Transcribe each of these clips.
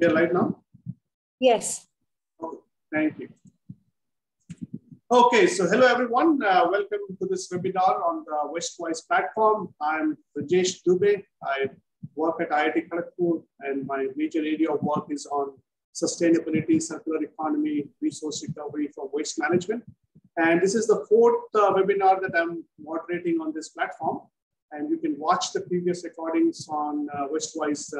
We are live now? Yes. Okay, thank you. Okay, so hello everyone. Welcome to this webinar on the WasteWise platform. I'm Rajesh Dubey. I work at IIT Kharagpur and my major area of work is on sustainability, circular economy, resource recovery for waste management. And this is the fourth webinar that I'm moderating on this platform. And you can watch the previous recordings on WasteWise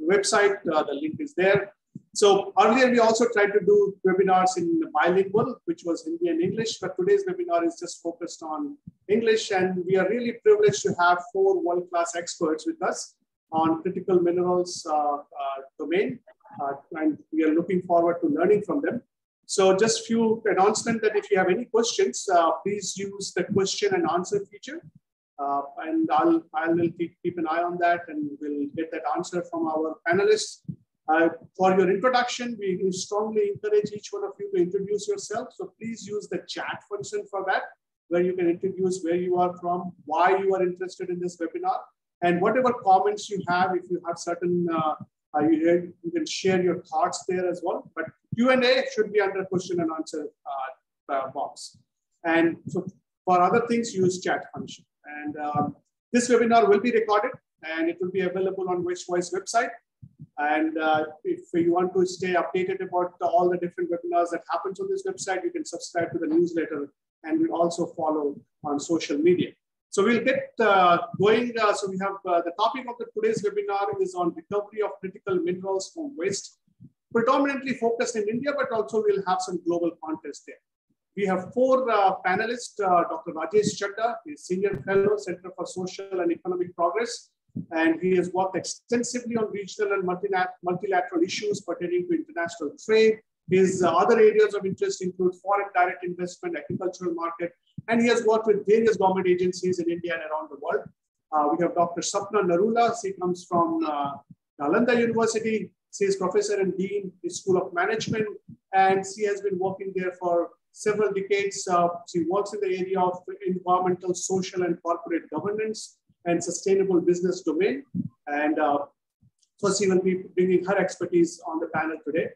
website. The link is there. So earlier we also tried to do webinars in bilingual, which was Hindi and English, but today's webinar is just focused on English. And we are really privileged to have four world-class experts with us on critical minerals domain. And we are looking forward to learning from them. So just a few announcements that if you have any questions, please use the question and answer feature. And I'll keep an eye on that and we'll get that answer from our panelists. For your introduction, we strongly encourage each one of you to introduce yourself. So please use the chat function for that, where you can introduce where you are from, why you are interested in this webinar, and whatever comments you have, if you have certain, you can share your thoughts there as well. But Q&A should be under question and answer box. And so for other things, use chat function. And this webinar will be recorded and it will be available on WasteWise website. And if you want to stay updated about all the different webinars that happens on this website, you can subscribe to the newsletter and we also follow on social media. So we'll get going. So we have the topic of today's webinar is on recovery of critical minerals from waste, predominantly focused in India, but also we'll have some global context there. We have four panelists, Dr. Rajesh Chadha, is Senior Fellow, Center for Social and Economic Progress, and he has worked extensively on regional and multilateral issues pertaining to international trade. His other areas of interest include foreign direct investment, agricultural market, and he has worked with various government agencies in India and around the world. We have Dr. Sapna Narula. She comes from Nalanda University. She is Professor and Dean in the School of Management, and she has been working there for several decades. She works in the area of environmental, social, and corporate governance and sustainable business domain. And so she will be bringing her expertise on the panel today.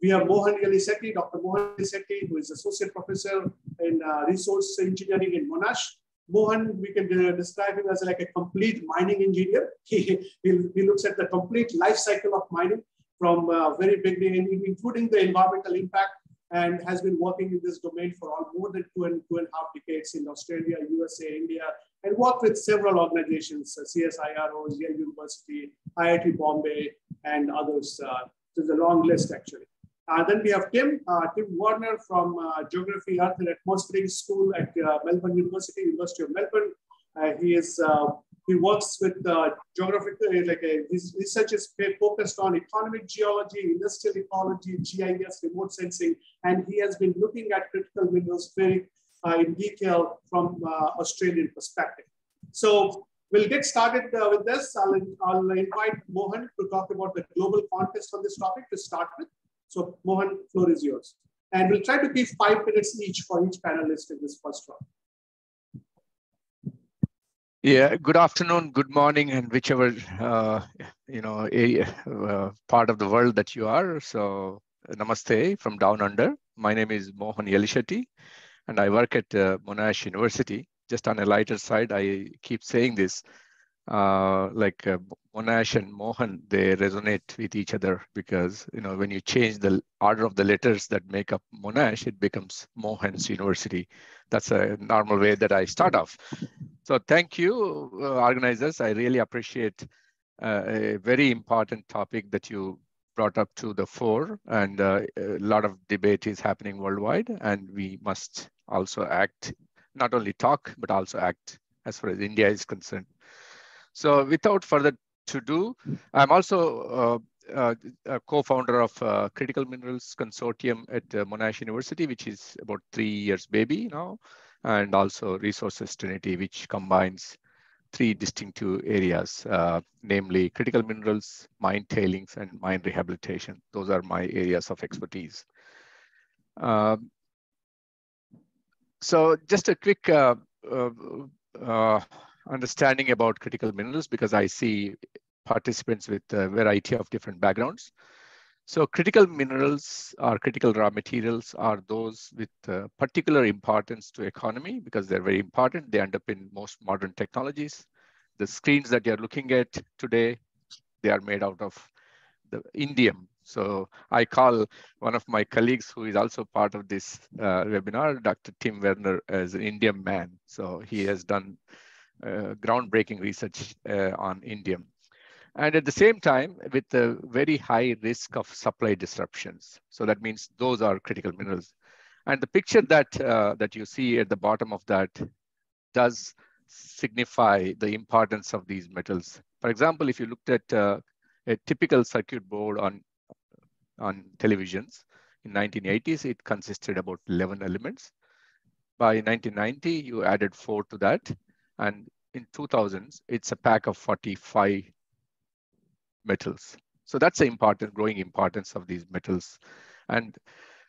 We have Mohan Yellishetty, Dr. Mohan Yellishetty, who is Associate Professor in Resource Engineering in Monash. Mohan, we can describe him as like a complete mining engineer. He looks at the complete life cycle of mining from very beginning, including the environmental impact, and has been working in this domain for more than two and a half decades in Australia, USA, India, and worked with several organizations, CSIRO, Yale University, IIT Bombay, and others. There's a long list, actually. Then we have Tim Warner from Geography, Earth and Atmospheric School at Melbourne University, University of Melbourne. He works with geographical, his research is focused on economic geology, industrial ecology, GIS, remote sensing, and he has been looking at critical minerals very in detail from Australian perspective. So we'll get started with this. I'll invite Mohan to talk about the global context on this topic to start with. So Mohan, floor is yours. And we'll try to give 5 minutes each for each panelist in this first round. Yeah, good afternoon, good morning, and whichever part of the world that you are. So namaste from down under. My name is Mohan Yellishetty, and I work at Monash University. Just on a lighter side, I keep saying this, Monash and Mohan, they resonate with each other because, you know, when you change the order of the letters that make up Monash, it becomes Mohan's University. That's a normal way that I start off. So thank you, organizers. I really appreciate a very important topic that you brought up to the fore, and a lot of debate is happening worldwide, and we must also act, not only talk, but also act as far as India is concerned. So without further ado, I'm also a co-founder of Critical Minerals Consortium at Monash University, which is about 3 years baby now, and also Resource Sustainability, which combines three distinctive areas, namely critical minerals, mine tailings, and mine rehabilitation. Those are my areas of expertise. So just a quick understanding about critical minerals, because I see participants with a variety of different backgrounds. So critical minerals or critical raw materials are those with particular importance to economy because they're very important. They underpin most modern technologies. The screens that you're looking at today, they are made out of the indium. So I call one of my colleagues who is also part of this webinar, Dr. Tim Warner, as an indium man. So he has done groundbreaking research on indium. And at the same time, with a very high risk of supply disruptions. So that means those are critical minerals. And the picture that, you see at the bottom of that does signify the importance of these metals. For example, if you looked at a typical circuit board on televisions in 1980s, it consisted about 11 elements. By 1990, you added 4 to that. And in 2000s, it's a pack of 45 metals. So that's the important, growing importance of these metals. And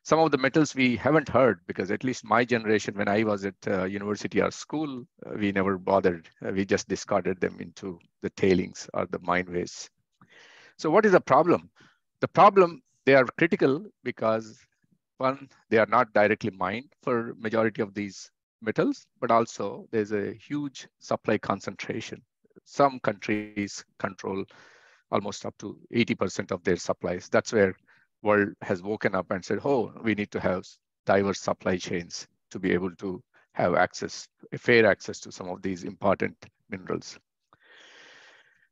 some of the metals we haven't heard because at least my generation, when I was at university or school, we never bothered. We just discarded them into the tailings or the mine waste. So what is the problem? The problem, they are critical because one, they are not directly mined for majority of these metals, but also there's a huge supply concentration. Some countries control almost up to 80% of their supplies. That's where the world has woken up and said, oh, we need to have diverse supply chains to be able to have access, fair access to some of these important minerals.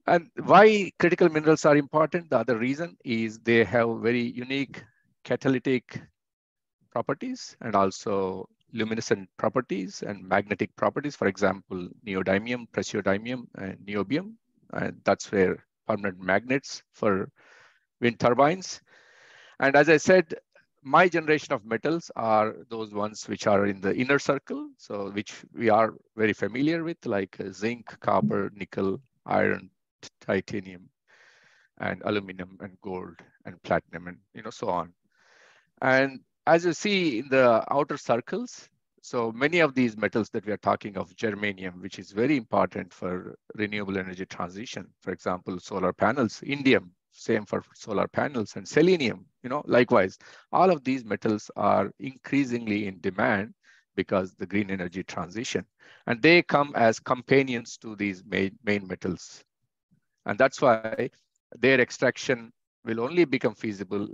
And why critical minerals are important? The other reason is they have very unique catalytic properties and also luminescent properties and magnetic properties. For example, neodymium, praseodymium, and niobium. And that's where permanent magnets for wind turbines. And as I said, my generation of metals are those ones which are in the inner circle, so which we are very familiar with, like zinc, copper, nickel, iron, titanium, and aluminum, and gold, and platinum, and so on. And as you see in the outer circles, so many of these metals that we are talking of, germanium, which is very important for renewable energy transition, for example, solar panels, indium, same for solar panels, and selenium, likewise, all of these metals are increasingly in demand because the green energy transition, and they come as companions to these main metals. And that's why their extraction will only become feasible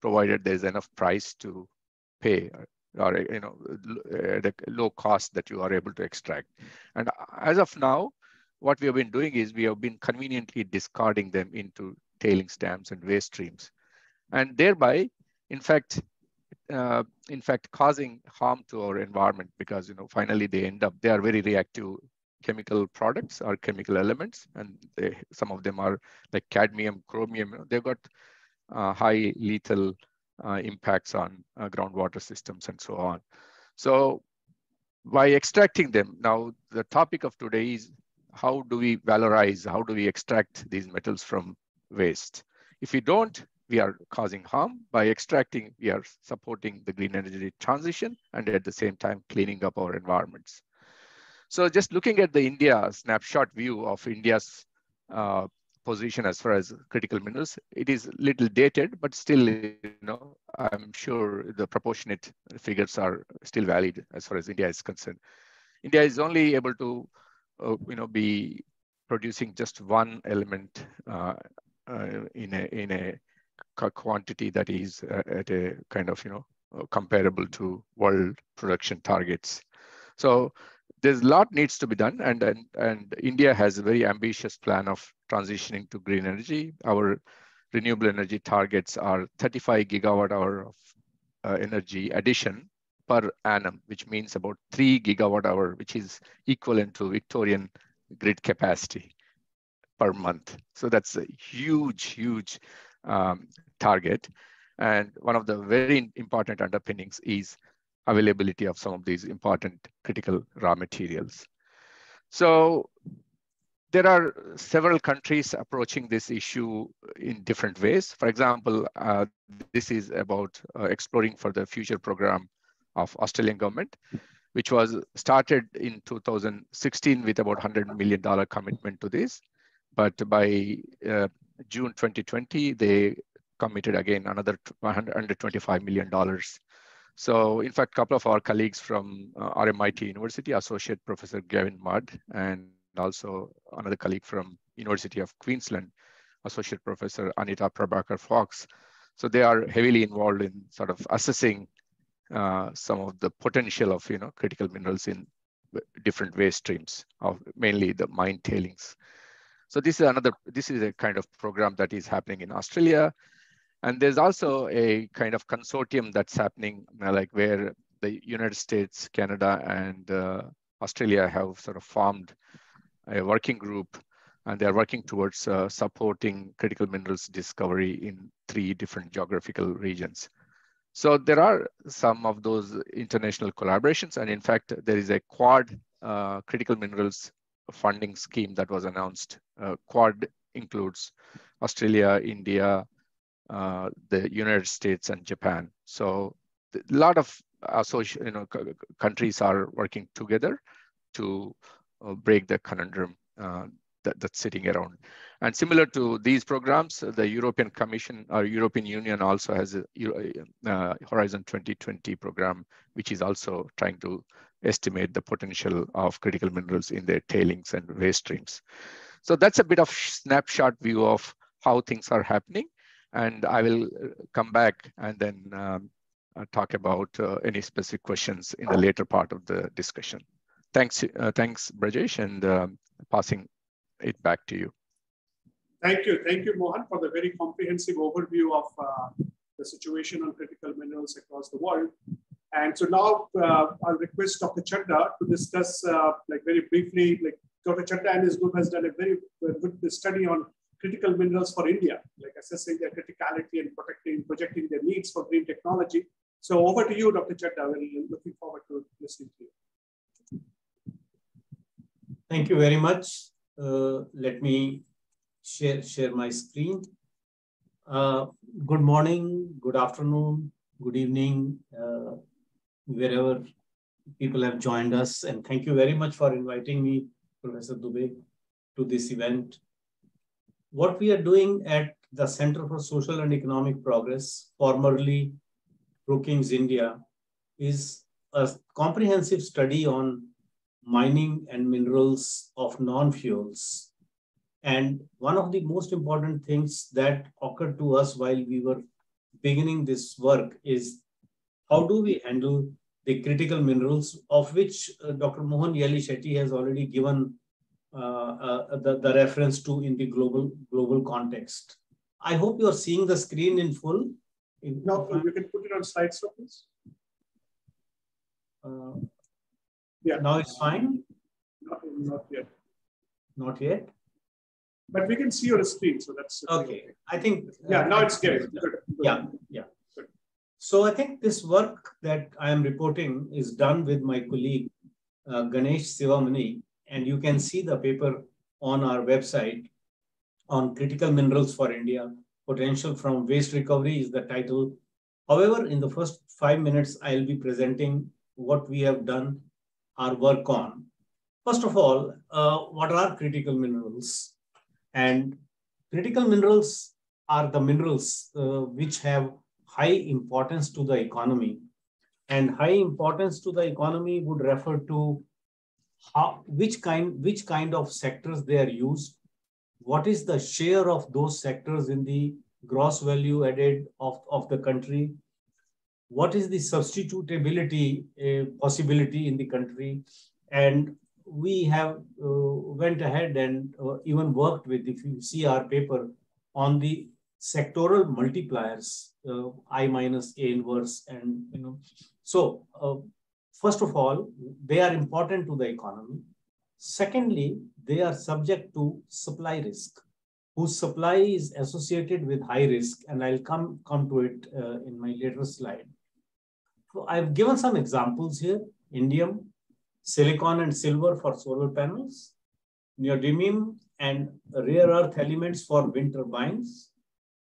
provided there's enough price to pay, or the low cost that you are able to extract. And as of now, what we have been doing is we have been conveniently discarding them into tailings dams and waste streams, and thereby, in fact, causing harm to our environment because finally they are very reactive chemical products or chemical elements, and some of them are like cadmium, chromium. They've got high lethal impacts on groundwater systems and so on. So by extracting them, now the topic of today is how do we valorize, how do we extract these metals from waste? If we don't, we are causing harm. By extracting, we are supporting the green energy transition and at the same time cleaning up our environments. So just looking at the India snapshot view of India's position as far as critical minerals, it is little dated, but still, I'm sure the proportionate figures are still valid as far as India is concerned. India is only able to, be producing just one element in a quantity that is at a kind of, comparable to world production targets. So there's a lot needs to be done, and India has a very ambitious plan of transitioning to green energy. Our renewable energy targets are 35 gigawatt hour of energy addition per annum, which means about 3 gigawatt hour, which is equivalent to Victorian grid capacity per month. So that's a huge, huge target. And one of the very important underpinnings is availability of some of these important critical raw materials. So there are several countries approaching this issue in different ways. For example, this is about exploring for the future program of Australian government, which was started in 2016 with about $100 million commitment to this. But by June 2020, they committed again another $125 million. So in fact, a couple of our colleagues from RMIT University, Associate Professor Gavin Mudd, and also another colleague from University of Queensland, Associate Professor Anita Prabhakar-Fox. So they are heavily involved in sort of assessing some of the potential of critical minerals in different waste streams, of mainly the mine tailings. So this is another, this is a kind of program that is happening in Australia. And there's also a kind of consortium that's happening, like where the United States, Canada, and Australia have sort of formed a working group, and they're working towards supporting critical minerals discovery in 3 different geographical regions. So there are some of those international collaborations. And in fact, there is a Quad critical minerals funding scheme that was announced. Quad includes Australia, India, the United States, and Japan. So a lot of countries are working together to break the conundrum that's sitting around. And similar to these programs, the European Commission or European Union also has a Horizon 2020 program, which is also trying to estimate the potential of critical minerals in their tailings and waste streams. So that's a bit of snapshot view of how things are happening. And I will come back and then talk about any specific questions in the later part of the discussion. Thanks, thanks, Rajesh, and passing it back to you. Thank you, Mohan, for the very comprehensive overview of the situation on critical minerals across the world. And so now I'll request Dr. Chadha to discuss, like very briefly, like Dr. Chadha and his group has done a very good study on critical minerals for India, like assessing their criticality and projecting their needs for green technology. So over to you, Dr. Chadha. We're looking forward to listening to you. Thank you very much. Let me share my screen. Good morning, good afternoon, good evening, wherever people have joined us. And thank you very much for inviting me, Professor Dubey, to this event. What we are doing at the Center for Social and Economic Progress, formerly Brookings India, is a comprehensive study on mining and minerals of non-fuels. And one of the most important things that occurred to us while we were beginning this work is how do we handle the critical minerals, of which Dr. Mohan Yellishetty has already given the reference to in the global context. I hope you're seeing the screen in full. No, you can put it on slides, please. Yeah. Now it's fine? Not yet. Not yet? But we can see your screen, so that's... Okay, I think... Yeah, now it's good. Yeah, yeah. Good. So I think this work that I am reporting is done with my colleague, Ganesh Sivamani, and you can see the paper on our website on critical minerals for India, potential from waste recovery is the title. However, in the first 5 minutes, I'll be presenting what we have done our work on. First of all, what are critical minerals? And critical minerals are the minerals which have high importance to the economy. And high importance to the economy would refer to how, which kind of sectors they are used, what is the share of those sectors in the gross value added of the country, what is the substitutability possibility in the country. And we have went ahead and even worked with, if you see our paper, on the sectoral multipliers, I minus A inverse, and so first of all, they are important to the economy. Secondly, they are subject to supply risk, whose supply is associated with high risk, and I'll come to it in my later slide. So I've given some examples here: indium, silicon and silver for solar panels, neodymium and rare earth elements for wind turbines,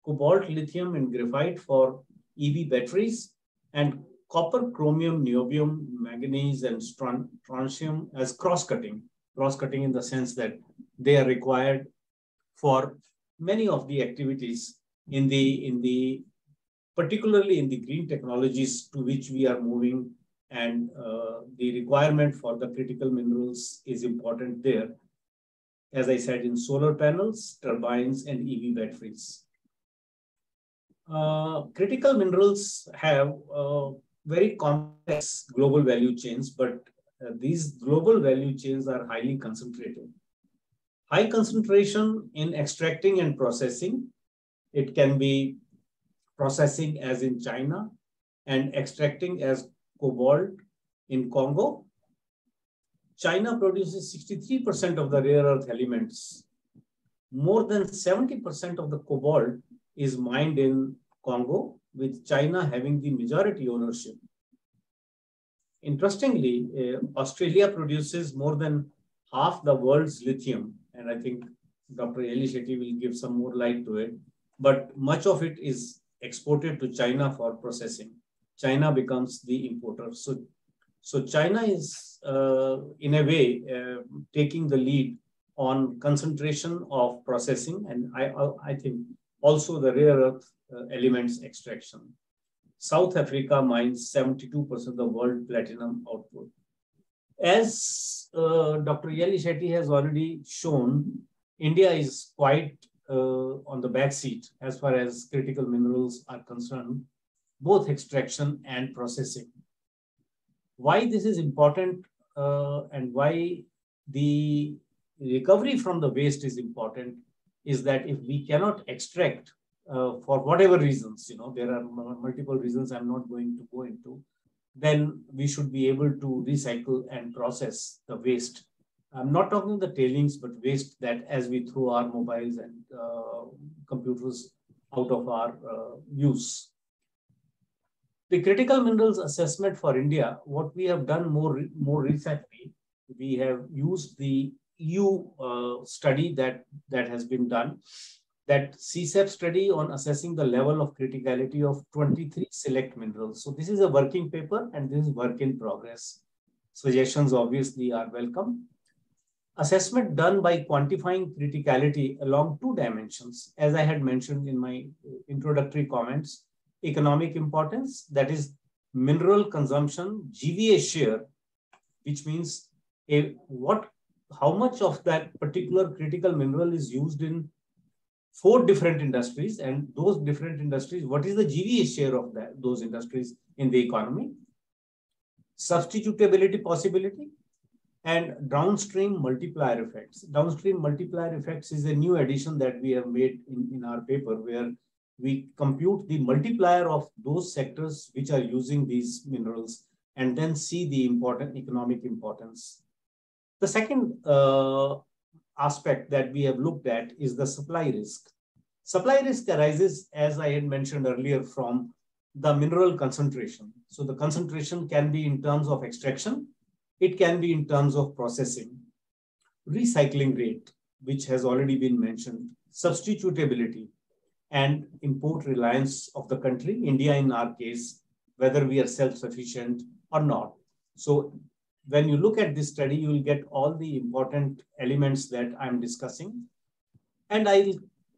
cobalt, lithium and graphite for EV batteries, and copper, chromium, niobium, manganese and strontium as cross-cutting in the sense that they are required for many of the activities in the particularly in the green technologies to which we are moving, and the requirement for the critical minerals is important there. As I said, in solar panels, turbines, and EV batteries. Critical minerals have very complex global value chains, but these global value chains are highly concentrated. High concentration in extracting and processing. It can be processing as in China and extracting as cobalt in Congo. China produces 63% of the rare earth elements. More than 70% of the cobalt is mined in Congo, with China having the majority ownership. Interestingly, Australia produces more than half the world's lithium, and I think Dr. Yellishetty will give some more light to it, but much of it is exported to China for processing. China becomes the importer. So China is, in a way, taking the lead on concentration of processing, and I think also the rare earth elements extraction. South Africa mines 72% of the world platinum output. As Dr. Yellishetty has already shown, India is quite on the back seat as far as critical minerals are concerned, both extraction and processing. Why this is important and why the recovery from the waste is important is that if we cannot extract for whatever reasons, there are multiple reasons I'm not going to go into, then we should be able to recycle and process the waste. I'm not talking the tailings, but waste that as we throw our mobiles and computers out of our use. The critical minerals assessment for India, what we have done more recently, we have used the EU study that has been done, that CSEP study on assessing the level of criticality of 23 select minerals. So this is a working paper and this is work in progress. Suggestions obviously are welcome. Assessment done by quantifying criticality along two dimensions, as I had mentioned in my introductory comments. Economic importance, that is mineral consumption, GVA share, which means how much of that particular critical mineral is used in 4 different industries, and those different industries, what is the GVA share of those industries in the economy, substitutability possibility, and downstream multiplier effects. Downstream multiplier effects is a new addition that we have made in our paper, where we compute the multiplier of those sectors which are using these minerals and then see the economic importance. The second aspect that we have looked at is the supply risk. Supply risk arises, as I had mentioned earlier, from the mineral concentration. So the concentration can be in terms of extraction. It can be in terms of processing. Recycling rate, which has already been mentioned. Substitutability, and import reliance of the country, India in our case, whether we are self-sufficient or not. So when you look at this study, you will get all the important elements that I'm discussing. And I'll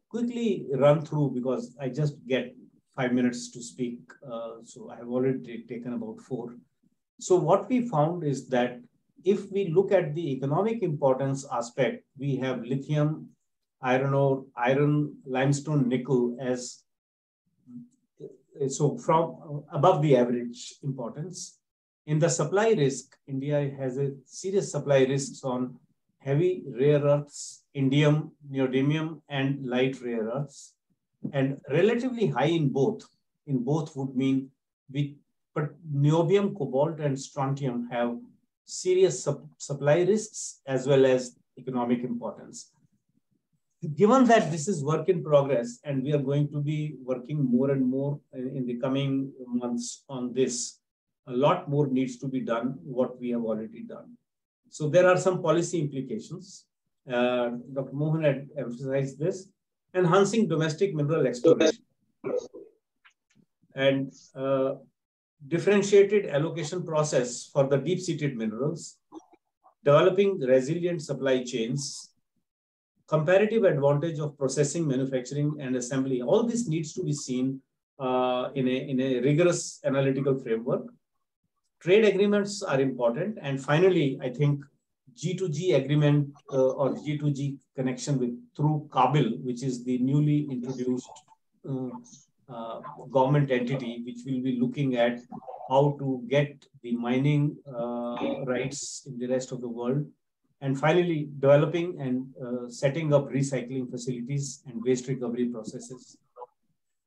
quickly run through because I just get 5 minutes to speak. So I have already taken about 4. So what we found is that if we look at the economic importance aspect, we have lithium, iron ore, iron, limestone, nickel as so from above the average importance. In the supply risk, India has a serious supply risks on heavy rare earths, indium, neodymium, and light rare earths, and relatively high in both. In both would mean but niobium, cobalt, and strontium have serious supply risks as well as economic importance. Given that this is work in progress and we are going to be working more and more in the coming months on this, a lot more needs to be done what we have already done. So there are some policy implications. Dr. Mohan had emphasized this, enhancing domestic mineral exploration and differentiated allocation process for the deep-seated minerals, developing resilient supply chains, comparative advantage of processing, manufacturing, and assembly. All this needs to be seen in a rigorous analytical framework. Trade agreements are important. And finally, I think G2G agreement or G2G connection through CABIL, which is the newly introduced government entity, which will be looking at how to get the mining rights in the rest of the world. And finally, developing and setting up recycling facilities and waste recovery processes.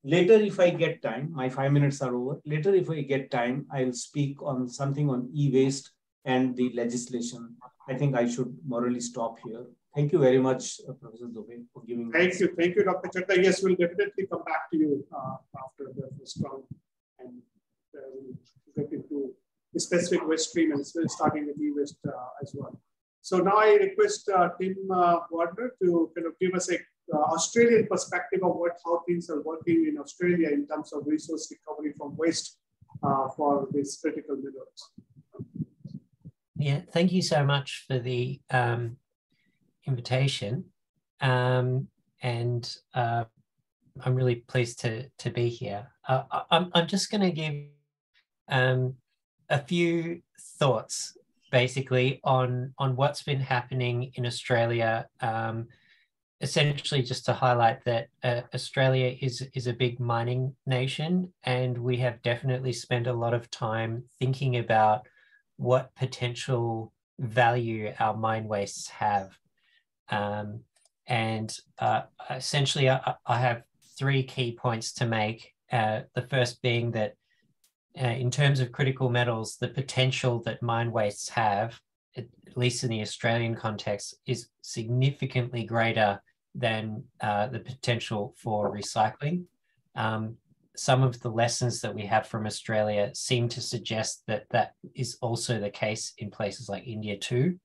Later, if I get time, my 5 minutes are over. Later, if I get time, I'll speak on something on e-waste and the legislation. I think I should morally stop here. Thank you very much, Professor Dubey, for giving me. Thank you. Thank you, Dr. Chadha. Yes, we'll definitely come back to you after the first round and get into the specific waste stream and starting with e-waste as well. So now I request Tim Warner to kind of give us an Australian perspective of how things are working in Australia in terms of resource recovery from waste for these critical minerals. Yeah, thank you so much for the invitation. And I'm really pleased to be here. I'm just going to give a few thoughts basically on what's been happening in Australia, essentially just to highlight that Australia is a big mining nation, and we have definitely spent a lot of time thinking about what potential value our mine wastes have. Essentially, I have three key points to make, the first being that in terms of critical metals, the potential that mine wastes have, at least in the Australian context, is significantly greater than the potential for recycling. Some of the lessons that we have from Australia seem to suggest that that is also the case in places like India too,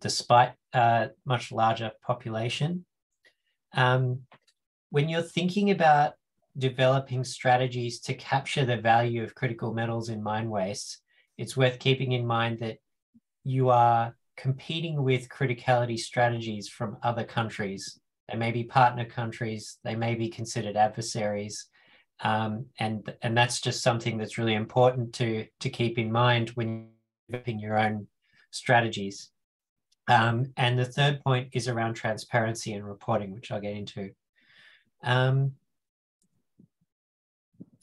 despite a much larger population. When you're thinking about developing strategies to capture the value of critical metals in mine waste, it's worth keeping in mind that you are competing with criticality strategies from other countries. They may be partner countries, they may be considered adversaries, and that's just something that's really important to keep in mind when developing your own strategies. And the third point is around transparency and reporting, which I'll get into.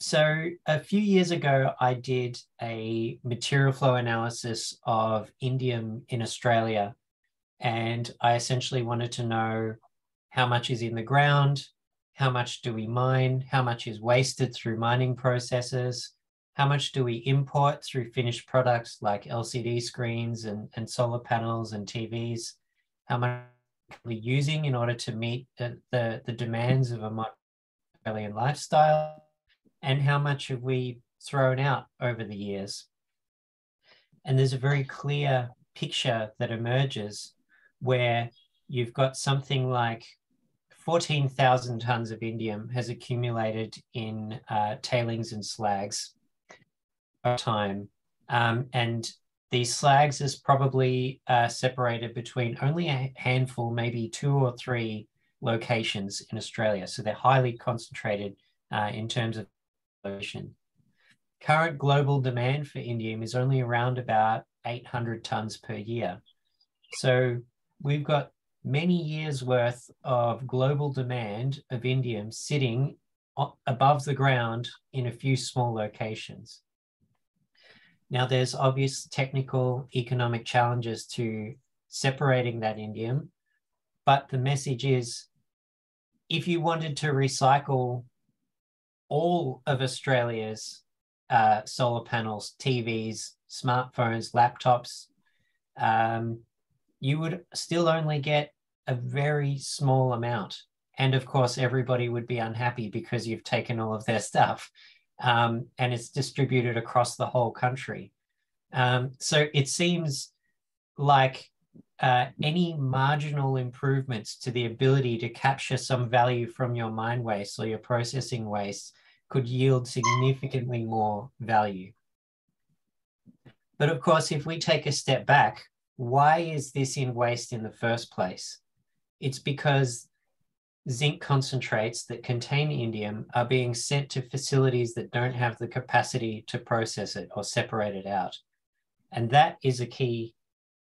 So a few years ago, I did a material flow analysis of indium in Australia, and I essentially wanted to know how much is in the ground, how much do we mine, how much is wasted through mining processes, how much do we import through finished products like LCD screens and solar panels and TVs, how much are we using in order to meet the demands of a Australian lifestyle, and how much have we thrown out over the years? And there's a very clear picture that emerges where you've got something like 14,000 tons of indium has accumulated in tailings and slags over time. And these slags is probably separated between only a handful, maybe 2 or 3 locations in Australia. So they're highly concentrated in terms of ocean. Current global demand for indium is only around about 800 tons per year. So we've got many years worth of global demand of indium sitting above the ground in a few small locations. Now there's obvious technical economic challenges to separating that indium, but the message is if you wanted to recycle all of Australia's solar panels, TVs, smartphones, laptops, you would still only get a very small amount. And of course, everybody would be unhappy because you've taken all of their stuff and it's distributed across the whole country. So it seems like any marginal improvements to the ability to capture some value from your mine waste or your processing waste could yield significantly more value. But of course, if we take a step back, why is this in waste in the first place? It's because zinc concentrates that contain indium are being sent to facilities that don't have the capacity to process it or separate it out. And that is a key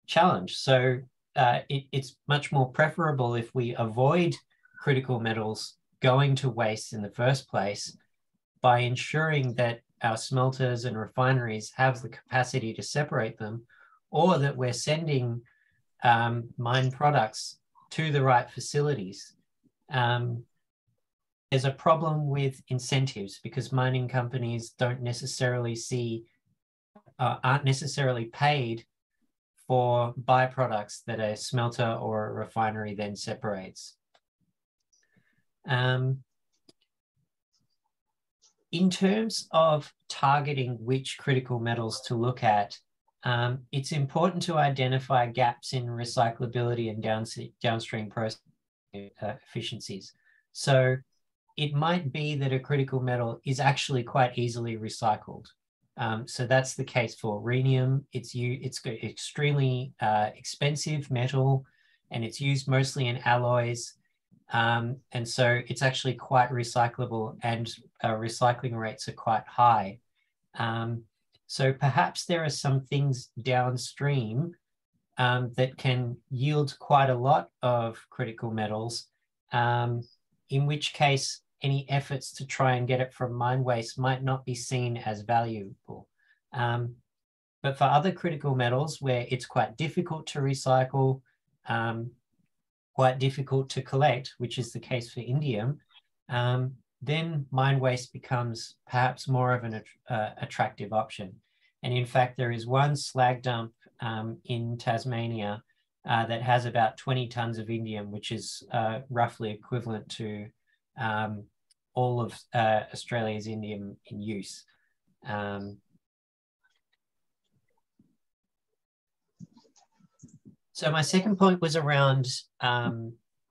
challenge. So it's much more preferable if we avoid critical metals going to waste in the first place by ensuring that our smelters and refineries have the capacity to separate them, or that we're sending mine products to the right facilities. There's a problem with incentives because mining companies don't necessarily see, aren't necessarily paid for byproducts that a smelter or a refinery then separates. In terms of targeting which critical metals to look at, it's important to identify gaps in recyclability and downstream process efficiencies. So it might be that a critical metal is actually quite easily recycled. So that's the case for rhenium. It's extremely expensive metal, and it's used mostly in alloys. And so it's actually quite recyclable, and recycling rates are quite high. So perhaps there are some things downstream that can yield quite a lot of critical metals, in which case any efforts to try and get it from mine waste might not be seen as valuable. But for other critical metals where it's quite difficult to recycle, quite difficult to collect, which is the case for indium, then mine waste becomes perhaps more of an attractive option. And in fact, there is one slag dump in Tasmania that has about 20 tons of indium, which is roughly equivalent to all of Australia's indium in use. So my second point was around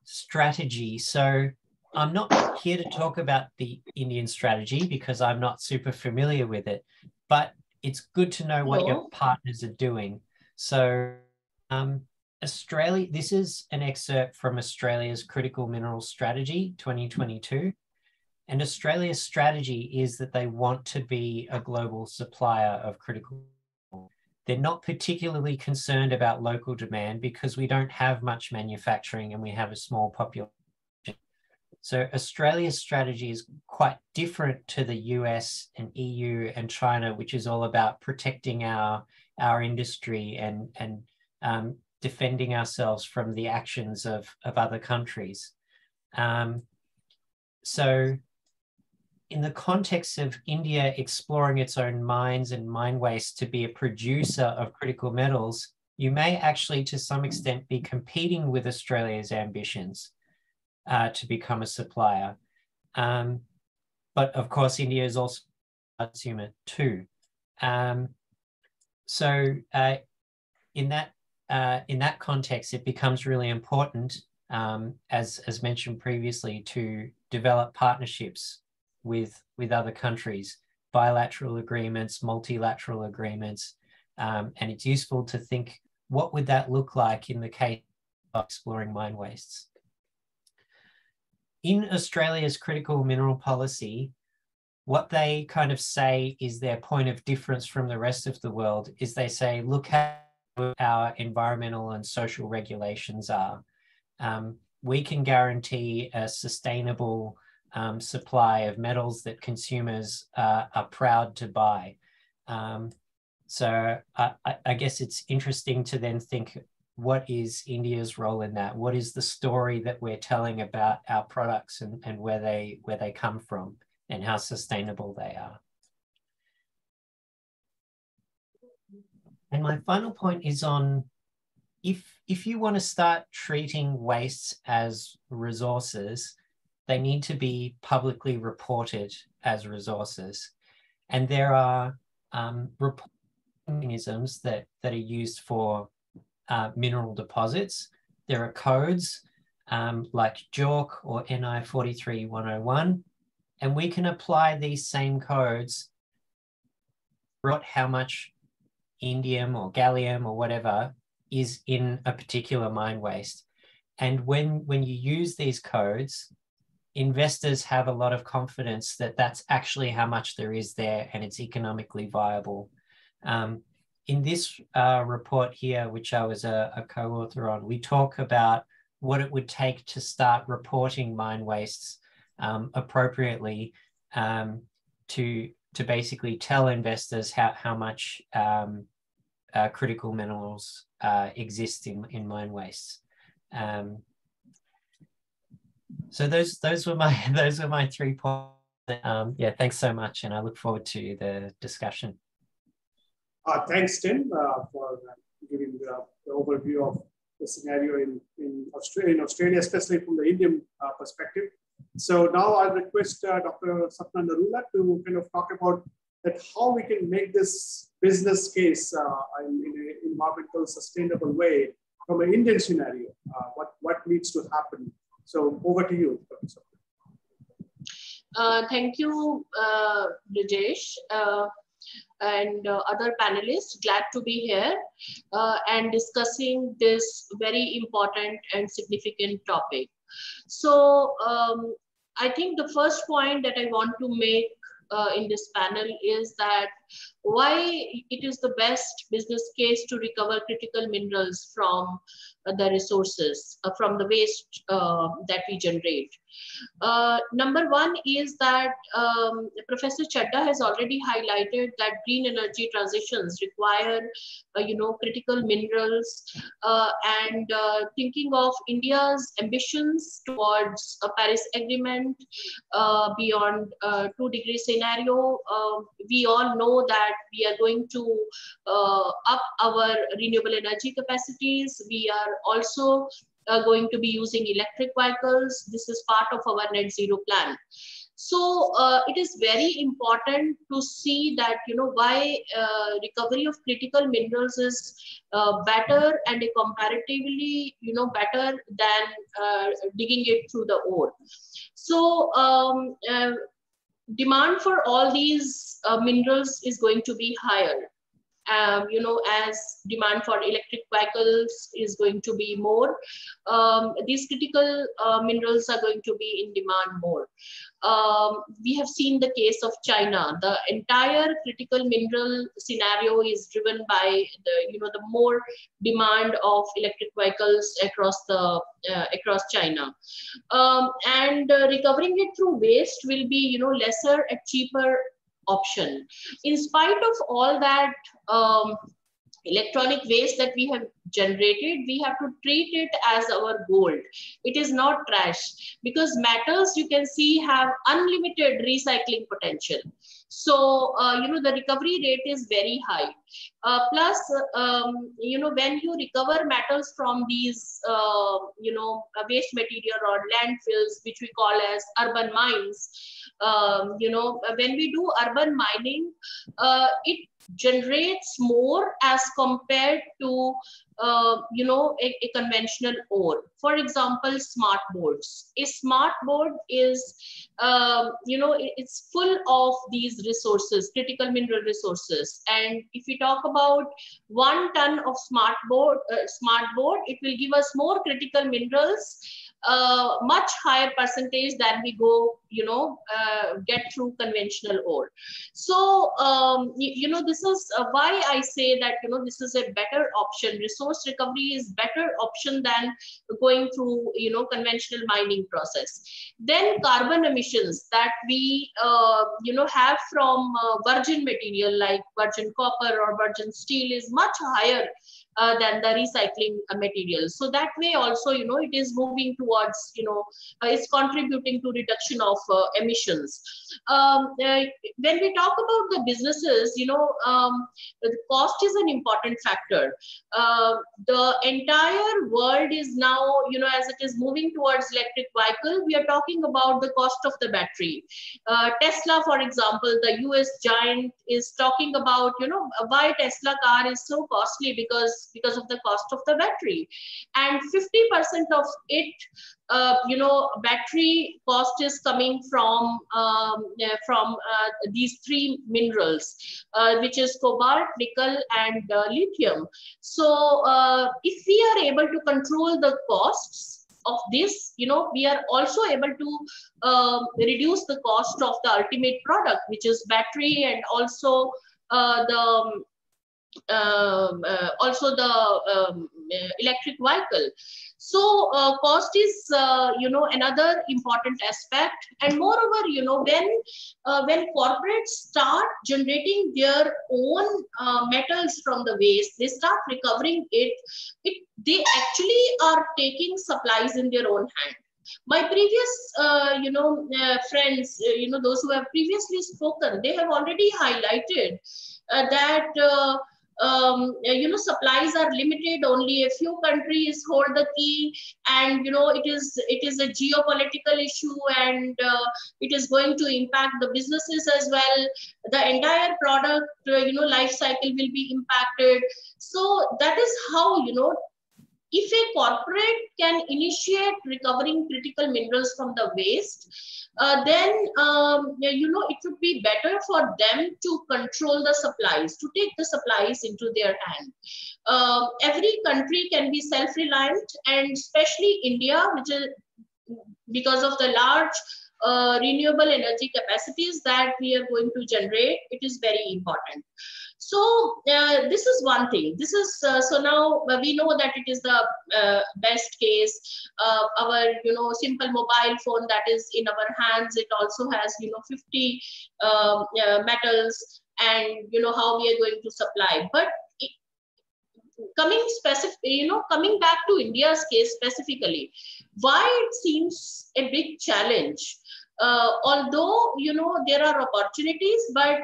strategy. So I'm not here to talk about the Indian strategy because I'm not super familiar with it, but it's good to know what your partners are doing. So Australia, this is an excerpt from Australia's Critical Minerals Strategy 2022. And Australia's strategy is that they want to be a global supplier of critical minerals. They're not particularly concerned about local demand because we don't have much manufacturing and we have a small population. So Australia's strategy is quite different to the US and EU and China, which is all about protecting our industry and defending ourselves from the actions of other countries. So in the context of India exploring its own mines and mine waste to be a producer of critical metals, you may actually, to some extent, be competing with Australia's ambitions to become a supplier. But of course, India is also a consumer too. So in that context, it becomes really important, as mentioned previously, to develop partnerships with other countries, bilateral agreements, multilateral agreements. And it's useful to think, what would that look like in the case of exploring mine wastes? In Australia's critical mineral policy, what they kind of say is their point of difference from the rest of the world is they say, look at what our environmental and social regulations are. We can guarantee a sustainable supply of metals that consumers are proud to buy. So I guess it's interesting to then think, what is India's role in that? What is the story that we're telling about our products and where they come from and how sustainable they are? And my final point is on, if you want to start treating wastes as resources, they need to be publicly reported as resources. And there are reporting mechanisms that are used for mineral deposits. There are codes like JORC or NI43101, and we can apply these same codes, not how much indium or gallium or whatever is in a particular mine waste. And when you use these codes, investors have a lot of confidence that that's actually how much there is there and it's economically viable. In this report here, which I was a co-author on, we talk about what it would take to start reporting mine wastes appropriately to basically tell investors how much critical minerals exist in mine wastes. So those were my 3 points. Yeah, thanks so much, and I look forward to the discussion. Thanks, Tim, for giving the overview of the scenario in Australia, especially from the Indian perspective. So now I'll request Dr. Sapna Narula to kind of talk about that how we can make this business case in an environmental sustainable way from an Indian scenario. What needs to happen? So over to you, Dr. Sapna. Thank you, Rajesh. And other panelists, glad to be here and discussing this very important and significant topic. So I think the first point that I want to make in this panel is that why it is the best business case to recover critical minerals from the resources, from the waste that we generate. Number one is that Professor Chadha has already highlighted that green energy transitions require, critical minerals and thinking of India's ambitions towards a Paris Agreement beyond 2-degree scenario. We all know that we are going to up our renewable energy capacities. We are also going to be using electric vehicles. This is part of our net zero plan. So it is very important to see that, why recovery of critical minerals is better and comparatively, better than digging it through the ore. So demand for all these minerals is going to be higher. As demand for electric vehicles is going to be more, these critical minerals are going to be in demand more. We have seen the case of China. The entire critical mineral scenario is driven by the more demand of electric vehicles across the across China, and recovering it through waste will be lesser and cheaper option. In spite of all that electronic waste that we have generated, we have to treat it as our gold. It is not trash, because metals, you can see, have unlimited recycling potential. So, the recovery rate is very high. Plus, when you recover metals from these, waste material or landfills, which we call as urban mines, when we do urban mining, it generates more as compared to, a conventional ore. For example, smart boards. A smart board is, it's full of these resources, critical mineral resources. And if we talk about 1 ton of smart board, it will give us more critical minerals, much higher percentage than we go, get through conventional ore. So, this is why I say that, this is a better option. Resource recovery is better option than going through, conventional mining process. Then carbon emissions that we, have from virgin material like virgin copper or virgin steel is much higher than the recycling material. So that way also, it is moving towards, it's contributing to reduction of emissions. When we talk about the businesses, the cost is an important factor. The entire world is now, as it is moving towards electric vehicle, we are talking about the cost of the battery. Tesla, for example, the US giant is talking about, why Tesla car is so costly because of the cost of the battery, and 50% of it, battery cost is coming from these 3 minerals, which is cobalt, nickel, and lithium. So if we are able to control the costs, of this, you know, we are also able to reduce the cost of the ultimate product, which is battery, and also the electric vehicle. So cost is you know, another important aspect. And moreover, you know, when corporates start generating their own metals from the waste, they start recovering it, they actually are taking supplies in their own hand. My previous, you know, friends, you know, those who have previously spoken, they have already highlighted that you know, supplies are limited. Only a few countries hold the key, and you know, it is a geopolitical issue, and it is going to impact the businesses as well. The entire product, you know, life cycle will be impacted. So that is how, you know, if a corporate can initiate recovering critical minerals from the waste, then you know, it would be better for them to control the supplies, to take the supplies into their hand. Every country can be self-reliant, and especially India, which is because of the large renewable energy capacities that we are going to generate, it is very important. So this is one thing. This is so now we know that it is the best case. Our, you know, simple mobile phone that is in our hands, it also has, you know, 50 metals, and you know how we are going to supply. But coming back to India's case specifically, why it seems a big challenge. Although, you know, there are opportunities, but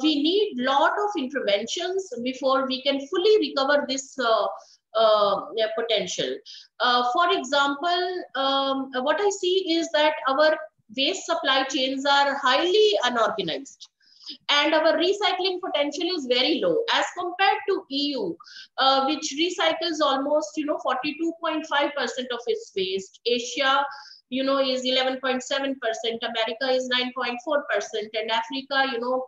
we need lot of interventions before we can fully recover this potential. For example, what I see is that our waste supply chains are highly unorganized, and our recycling potential is very low as compared to EU, which recycles almost, you know, 42.5% of its waste. Asia, you know, is 11.7%, America is 9.4%, and Africa, you know,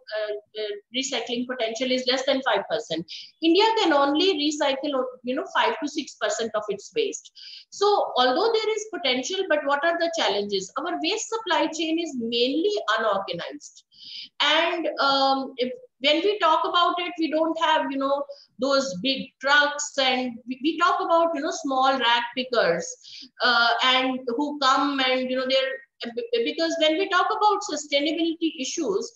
recycling potential is less than 5%. India can only recycle, you know, 5 to 6% of its waste. So although there is potential, but what are the challenges? Our waste supply chain is mainly unorganized. And when we talk about it, we don't have, you know, those big trucks, and we talk about, you know, small rag pickers and who come and, you know, because when we talk about sustainability issues,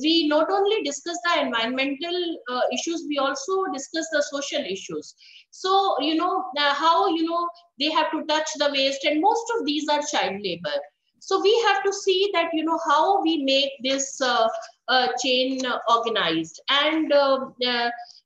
we not only discuss the environmental issues, we also discuss the social issues. So, you know, how, you know, they have to touch the waste, and most of these are child labor. So we have to see that, you know, how we make this chain organized. And,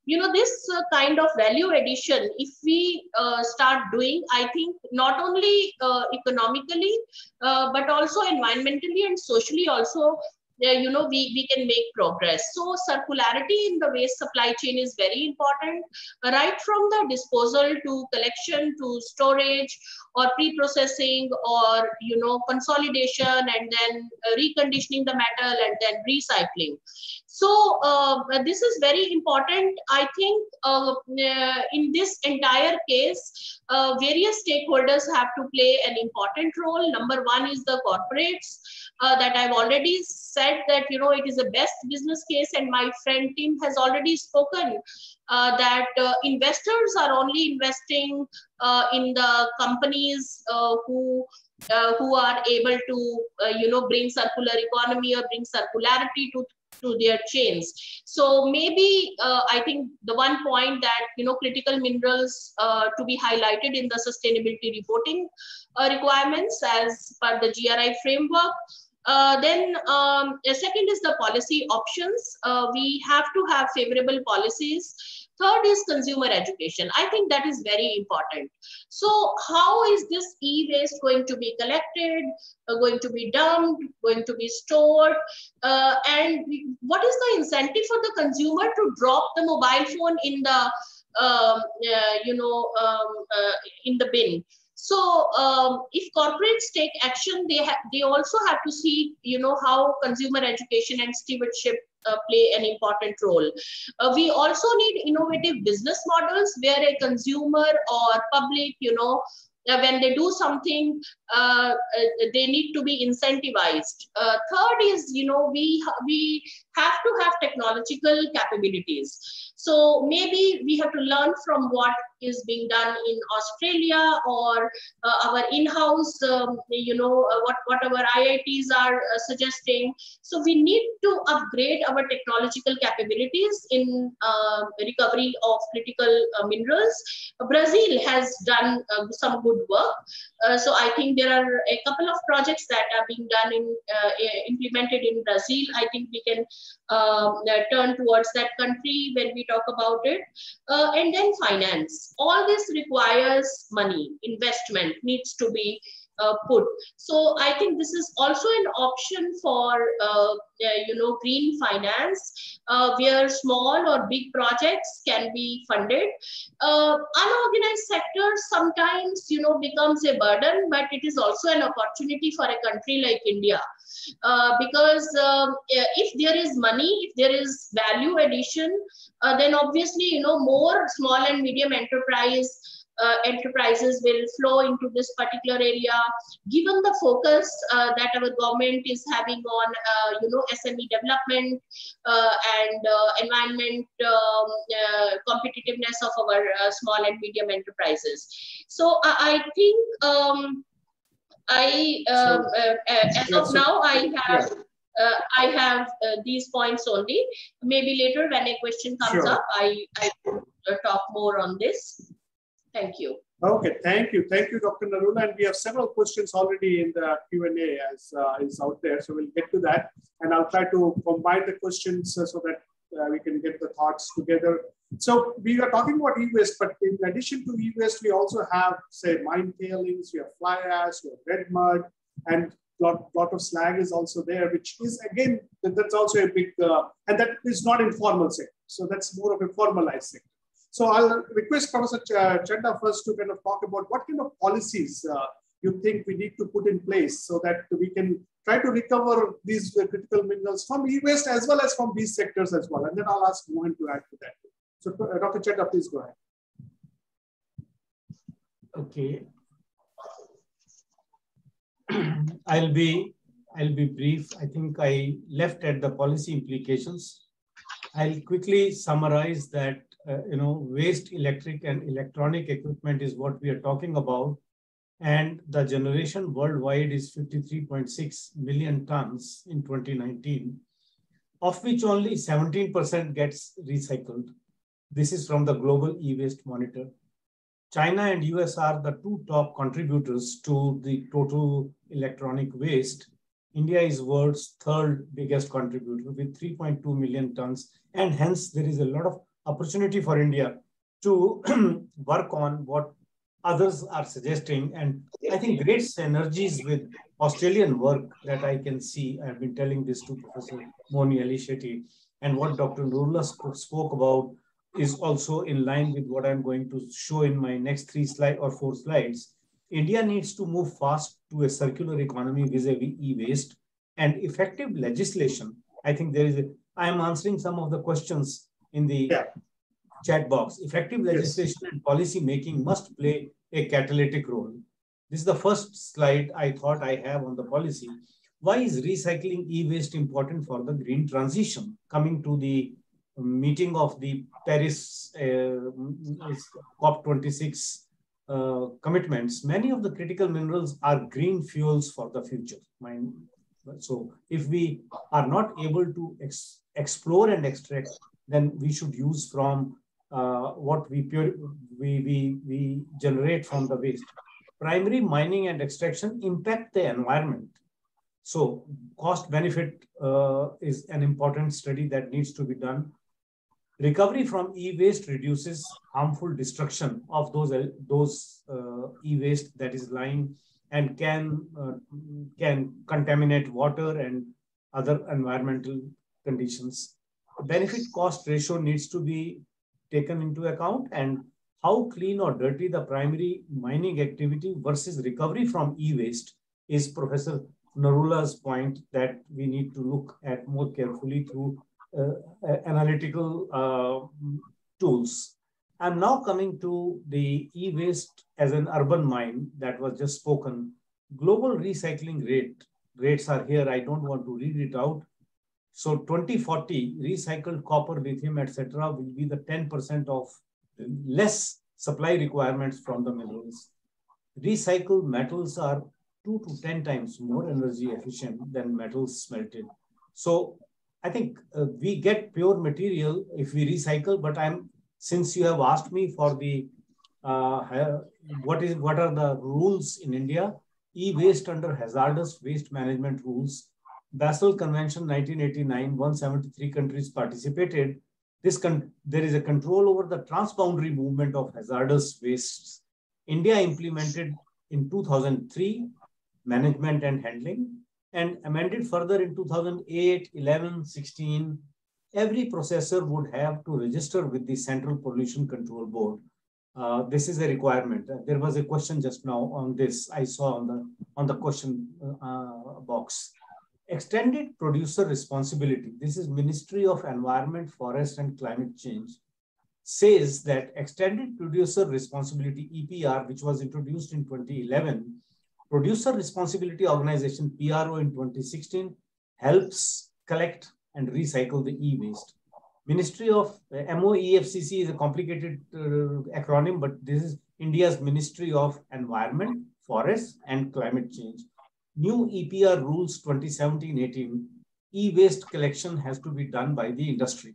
you know, this kind of value addition, if we start doing, I think not only economically, but also environmentally and socially also, you know, we can make progress. So circularity in the waste supply chain is very important, right from the disposal to collection to storage or pre-processing or, you know, consolidation, and then reconditioning the metal and then recycling. So this is very important. I think in this entire case, various stakeholders have to play an important role. Number one is the corporates that I've already said that, you know, it is the best business case. And my friend Tim has already spoken that investors are only investing in the companies who are able to, you know, bring circular economy or bring circularity to their chains. So maybe I think the one point that, you know, critical minerals to be highlighted in the sustainability reporting requirements as per the GRI framework. Then the second is the policy options. We have to have favorable policies. Third is consumer education. I think that is very important. So how is this e-waste going to be collected, going to be dumped, going to be stored? And what is the incentive for the consumer to drop the mobile phone in the, you know, in the bin? So if corporates take action, they also have to see, you know, how consumer education and stewardship play an important role. We also need innovative business models where a consumer or public, you know, when they do something, they need to be incentivized. Third is, we have to have technological capabilities. So maybe we have to learn from what is being done in Australia, or our in-house, whatever IITs are suggesting. So we need to upgrade our technological capabilities in recovery of critical minerals. Brazil has done some good work. So I think there are a couple of projects that are being done in implemented in Brazil. I think we can turn towards that country when we talk about it. And then finance. All this requires money. Investment needs to be put. So I think this is also an option for green finance, where small or big projects can be funded. Unorganized sector sometimes becomes a burden, but it is also an opportunity for a country like India, because if there is money, if there is value addition, then obviously more small and medium enterprises will flow into this particular area, given the focus that our government is having on SME development and environment competitiveness of our small and medium enterprises. So I think as of now I have these points only. Maybe later when a question comes up, I will talk more on this. Thank you. Okay, thank you. Thank you, Dr. Narula. And we have several questions already in the Q&A as is out there. So we'll get to that. And I'll try to combine the questions so that we can get the thoughts together. So we are talking about e-waste, but in addition to e-waste, we also have, say, mine tailings, we have fly ash, we have red mud, and lot of slag is also there, which is, again, that's also a big, and that is not informal sector. So that's more of a formalized sector. So I'll request Professor Chadha first to kind of talk about what kind of policies you think we need to put in place so that we can try to recover these critical minerals from e-waste as well as from these sectors as well. And then I'll ask Mohan to add to that. So Dr. Chadha, please go ahead. Okay. I'll be brief. I think I left at the policy implications. I'll quickly summarize that. Waste electric and electronic equipment is what we are talking about. And the generation worldwide is 53.6 million tons in 2019, of which only 17% gets recycled. This is from the Global E-Waste Monitor. China and US are the two top contributors to the total electronic waste. India is world's third biggest contributor with 3.2 million tons. And hence, there is a lot of opportunity for India to work on what others are suggesting. And I think great synergies with Australian work that I can see. I've been telling this to Professor Mohan Yellishetty, and what Dr. Narula spoke about is also in line with what I'm going to show in my next three slides or four slides. India needs to move fast to a circular economy vis-a-vis e-waste and effective legislation. I think there is a, I'm answering some of the questions in the chat box. Effective legislation and policy making must play a catalytic role. This is the first slide I thought I have on the policy. Why is recycling e-waste important for the green transition? Coming to the meeting of the Paris COP26 commitments, many of the critical minerals are green fuels for the future. So if we are not able to explore and extract, then we should use from what we generate from the waste. Primary mining and extraction impact the environment. So cost benefit is an important study that needs to be done. Recovery from e-waste reduces harmful destruction of those e-waste that is lying and can contaminate water and other environmental conditions. Benefit cost ratio needs to be taken into account, and how clean or dirty the primary mining activity versus recovery from e-waste is Professor Narula's point that we need to look at more carefully through analytical tools. I'm now coming to the e-waste as an urban mine that was just spoken. Global recycling rates are here. I don't want to read it out. So 2040, recycled copper, lithium, etc. will be the 10% of less supply requirements from the minerals. Recycled metals are 2 to 10 times more energy efficient than metals smelted. So I think we get pure material if we recycle, but since you have asked me for the, what are the rules in India, e-waste under hazardous waste management rules, Basel Convention 1989, 173 countries participated. There is a control over the transboundary movement of hazardous wastes. India implemented in 2003, management and handling, and amended further in 2008, 11, 16. Every processor would have to register with the Central Pollution Control Board. This is a requirement. There was a question just now on this. I saw on the question box. Extended producer responsibility. This is Ministry of Environment, Forest and Climate Change says that extended producer responsibility, EPR, which was introduced in 2011, Producer Responsibility Organization, PRO, in 2016, helps collect and recycle the e-waste. Ministry of MOEFCC is a complicated acronym, but this is India's Ministry of Environment, Forests and Climate Change. New EPR rules 2017-18, e-waste collection has to be done by the industry.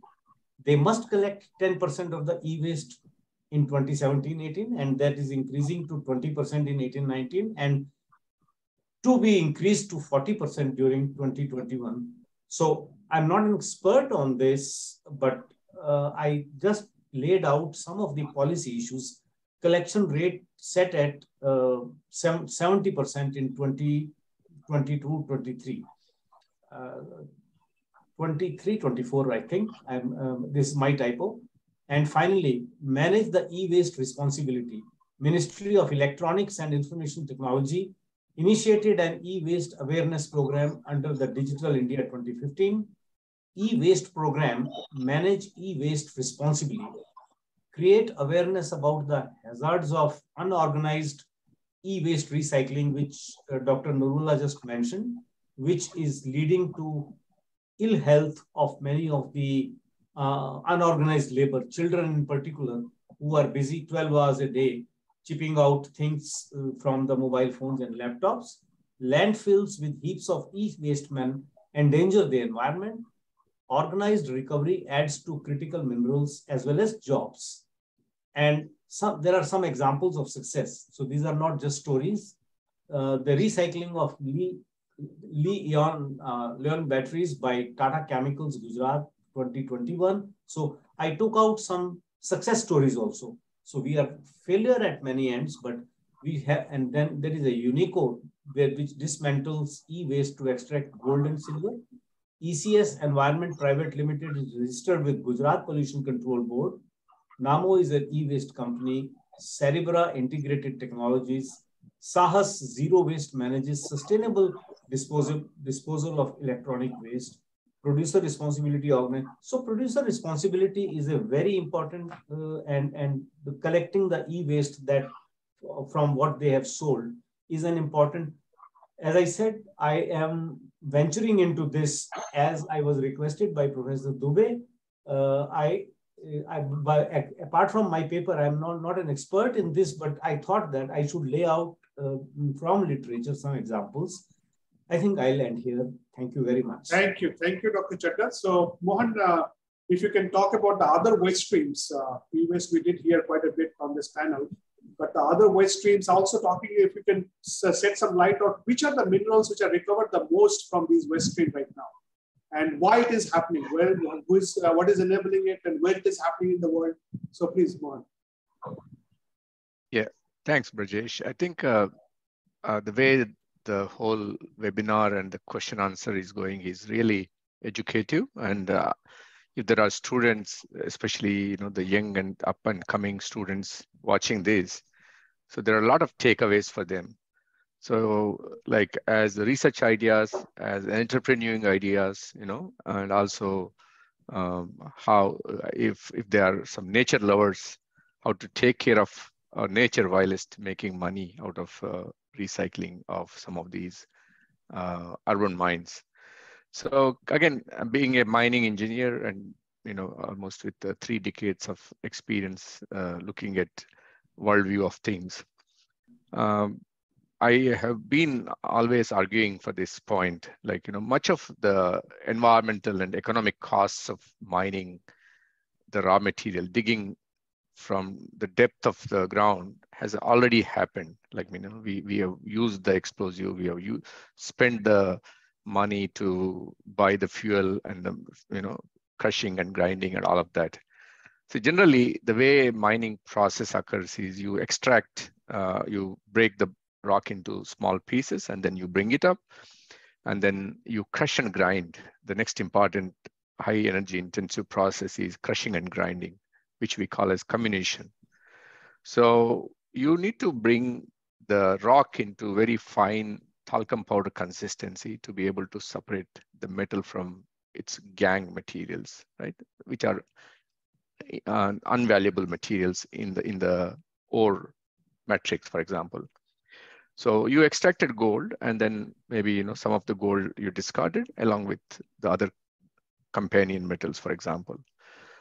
They must collect 10% of the e-waste in 2017-18, and that is increasing to 20% in 18-19 and to be increased to 40% during 2021. So I'm not an expert on this, but I just laid out some of the policy issues. Collection rate set at 70% in 2022-23. 23-24, I think. This is my typo. And finally, manage the e-waste responsibility. Ministry of Electronics and Information Technology initiated an e-waste awareness program under the Digital India 2015. E-waste program, manage e-waste responsibly. Create awareness about the hazards of unorganized e-waste recycling, which Dr. Narula just mentioned, which is leading to ill health of many of the unorganized labor, children in particular, who are busy 12 hours a day, chipping out things from the mobile phones and laptops. Landfills with heaps of e-waste endanger the environment. Organized recovery adds to critical minerals as well as jobs. And there are some examples of success. So these are not just stories. The recycling of Li-ion batteries by Tata Chemicals, Gujarat, 2021. So I took out some success stories also. So we are failure at many ends, but we have, and then there is a Unico which dismantles e-waste to extract gold and silver. ECS Environment Private Limited is registered with Gujarat Pollution Control Board. NAMO is an e-waste company. Cerebra Integrated Technologies. Sahas Zero Waste manages sustainable disposal of electronic waste. Producer responsibility organization. So producer responsibility is a very important and collecting the e-waste that from what they have sold is an important. As I said, I am venturing into this as I was requested by Professor Dubey. Apart from my paper, I'm not an expert in this, but I thought that I should lay out from literature some examples. I think I'll end here. Thank you very much. Thank you. Thank you, Dr. Chadha. So, Mohan, if you can talk about the other waste streams, we did hear quite a bit on this panel, but the other waste streams also talking, if you can set some light on which are the minerals which are recovered the most from these waste streams right now and why it is happening, where, who is, what is enabling it and where it is happening in the world. So, please, Mohan. Yeah, thanks, Rajesh. I think the way the whole webinar and the question answer is going is really educative. And if there are students, especially the young and up and coming students watching this, so there are a lot of takeaways for them. So like as research ideas, as entrepreneurial ideas, and also how if there are some nature lovers, how to take care of nature whilst making money out of recycling of some of these urban mines. So again, being a mining engineer and almost with 3 decades of experience looking at worldview of things, I have been always arguing for this point, like, much of the environmental and economic costs of mining the raw material, digging from the depth of the ground has already happened. Like, we have used the explosive, we have spent the money to buy the fuel and the, crushing and grinding and all of that. So generally, the way mining process occurs is you extract, you break the rock into small pieces and then you bring it up and then you crush and grind. The next important high energy intensive process is crushing and grinding, which we call as comminution. So you need to bring the rock into very fine talcum powder consistency to be able to separate the metal from its gangue materials, right? Which are unvaluable materials in the ore matrix, for example. So you extracted gold, and then maybe some of the gold you discarded along with the other companion metals, for example.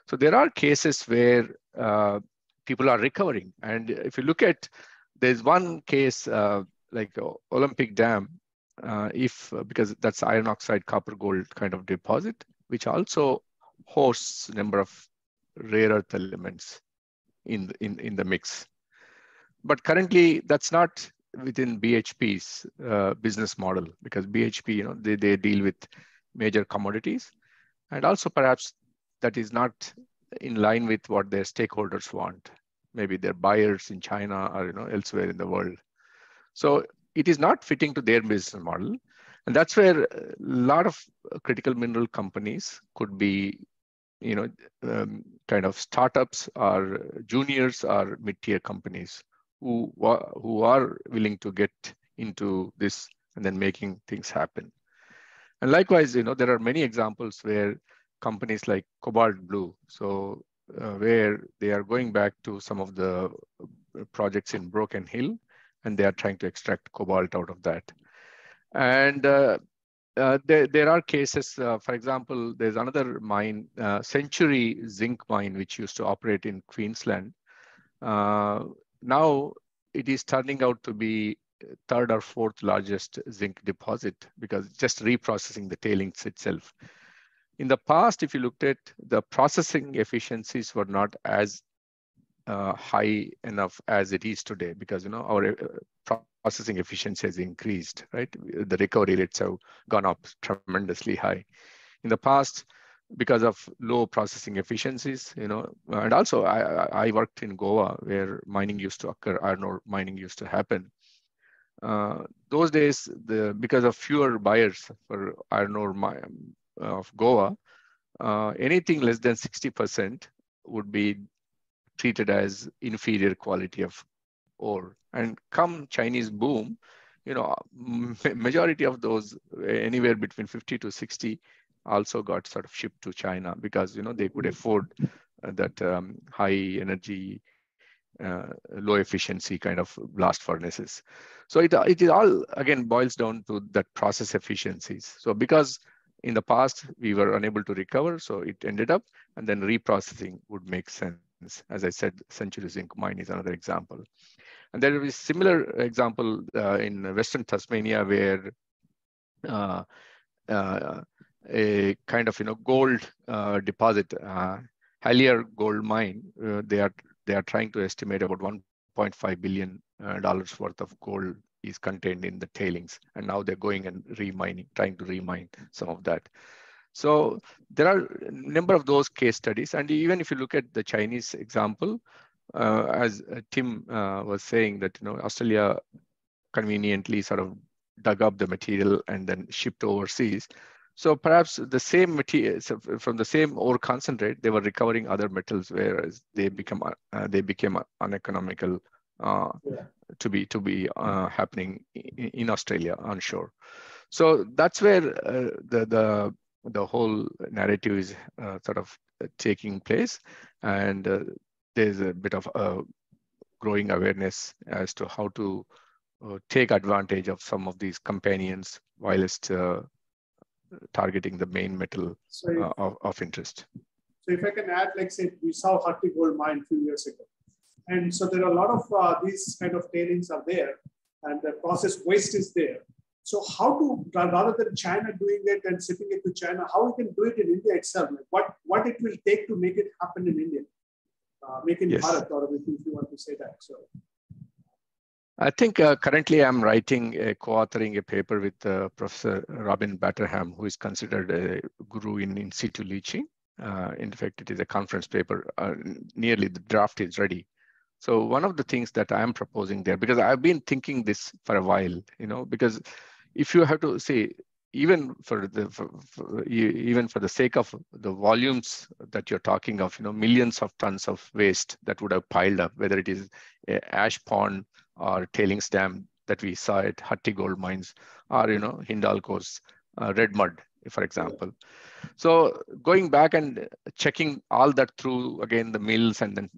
So there are cases where people are recovering, and if you look at, there's one case like Olympic Dam, because that's iron oxide copper gold kind of deposit, which also hosts a number of rare earth elements in the mix. But currently, that's not within BHP's business model, because BHP, they deal with major commodities, and also perhaps that is not in line with what their stakeholders want. Maybe their buyers in China or elsewhere in the world. So it is not fitting to their business model. And that's where a lot of critical mineral companies could be, kind of startups or juniors or mid-tier companies who are willing to get into this and then making things happen. And likewise, there are many examples where companies like Cobalt Blue, so where they are going back to some of the projects in Broken Hill, and they are trying to extract cobalt out of that. And there are cases, for example, there's another mine, Century Zinc Mine, which used to operate in Queensland. Now it is turning out to be third or fourth largest zinc deposit, because just reprocessing the tailings itself. In the past, if you looked at the processing efficiencies were not as high enough as it is today, because our processing efficiency has increased, right? The recovery rates have gone up tremendously high. In the past, because of low processing efficiencies, and also I worked in Goa where mining used to occur, iron ore mining used to happen. Those days, because of fewer buyers for iron ore of Goa, anything less than 60% would be treated as inferior quality of ore. And come Chinese boom, majority of those, anywhere between 50 to 60, also got sort of shipped to China, because they could afford that high energy, low efficiency kind of blast furnaces. So it is all, again, boils down to that process efficiencies. So because in the past, we were unable to recover, so it ended up, and then reprocessing would make sense. As I said, Century Zinc Mine is another example. And there is a similar example in Western Tasmania, where a kind of gold deposit, Halliar Gold Mine, they are trying to estimate about $1.5 billion worth of gold is contained in the tailings, and now they're going and remining, trying to remine some of that. So there are a number of those case studies, and even if you look at the Chinese example, as Tim was saying, that Australia conveniently sort of dug up the material and then shipped overseas. So perhaps the same material, from the same ore concentrate, they were recovering other metals, whereas they became uneconomical to be happening in Australia onshore. So that's where the whole narrative is sort of taking place, and there's a bit of a growing awareness as to how to take advantage of some of these companions while it's targeting the main metal of interest. So if I can add, like say, we saw Hatti Gold Mine a few years ago. And so there are a lot of these kind of tailings are there and the process waste is there. So how to, rather than China doing it and shipping it to China, how we can do it in India itself? Like what it will take to make it happen in India? Make in Bharat, or if you want to say that. So I think currently I'm co-authoring a paper with Professor Robin Batterham, who is considered a guru in situ leaching. In fact, it is a conference paper, nearly the draft is ready. So one of the things that I'm proposing there, because I've been thinking this for a while, you know, because if you have to say, even for the sake of the volumes that you're talking of, you know, millions of tons of waste that would have piled up, whether it is an ash pond or tailings dam that we saw at Hatti Gold Mines, or, you know, Hindalco's red mud, for example. So going back and checking all that through again the mills and then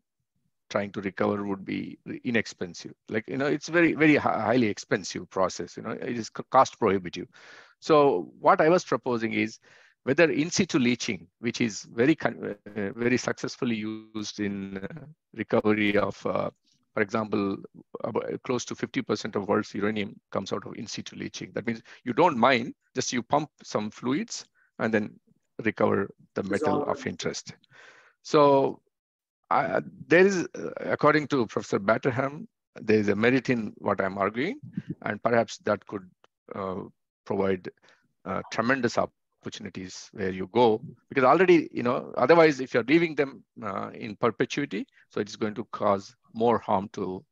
trying to recover would be inexpensive. Like, you know, it's very, very highly expensive process. You know, it is cost prohibitive. So what I was proposing is whether in situ leaching, which is very successfully used in recovery of, for example, close to 50% of world's uranium comes out of in situ leaching. That means you don't mine, just you pump some fluids and then recover the metal of interest. So there is, according to Professor Batterham, there is a merit in what I'm arguing, and perhaps that could provide tremendous opportunities where you go, because already, you know, otherwise if you're leaving them in perpetuity, so it's going to cause more harm to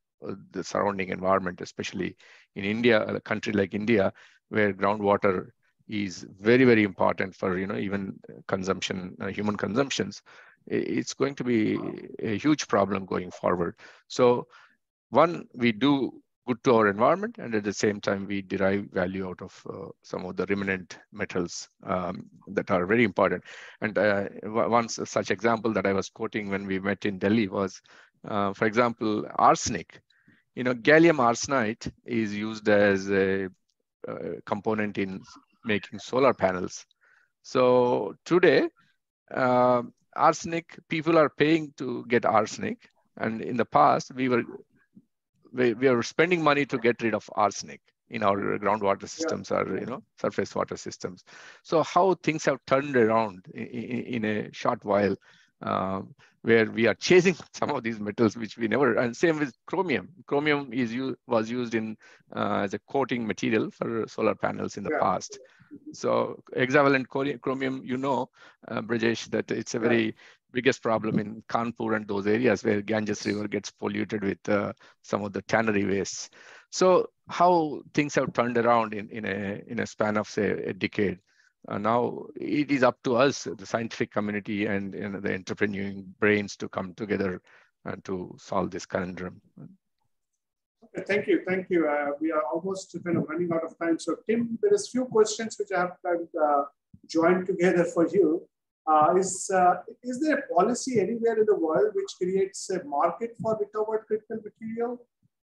the surrounding environment, especially in India, a country like India, where groundwater is very, very important for, you know, even consumption, human consumptions. It's going to be a huge problem going forward. So one, we do good to our environment, and at the same time, we derive value out of some of the remnant metals that are very important. And once such example that I was quoting when we met in Delhi was, for example, arsenic. You know, gallium arsenide is used as a component in making solar panels. So today, arsenic, people are paying to get arsenic, and in the past we were spending money to get rid of arsenic in our groundwater systems or, you know, surface water systems. So how things have turned around in a short while, where we are chasing some of these metals which we never, and same with chromium. Chromium was used in as a coating material for solar panels in the past. So hexavalent chromium, you know, Brajesh, that it's a very biggest problem in Kanpur and those areas where Ganges River gets polluted with some of the tannery wastes. So how things have turned around in a span of, say, a decade. Now it is up to us, the scientific community and the entrepreneurial brains, to come together and to solve this conundrum. Okay, thank you. Thank you. We are almost kind of running out of time. So Tim, there is few questions which I have joined together for you. Is there a policy anywhere in the world which creates a market for recovered critical material?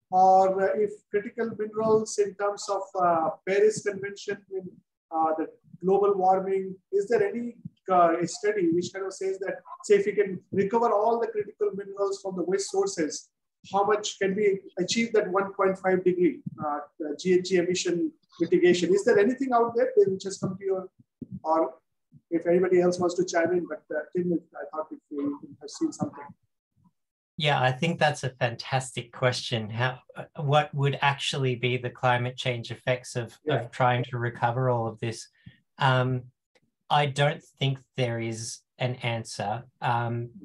Or if critical minerals in terms of Paris Convention, in the global warming, is there any study which kind of says that, say, if we can recover all the critical minerals from the waste sources, how much can we achieve that 1.5 degree GHG emission mitigation? Is there anything out there which has come to you? Or if anybody else wants to chime in, but Tim, I thought if you have seen something. Yeah, I think that's a fantastic question. What would actually be the climate change effects of trying to recover all of this? I don't think there is an answer,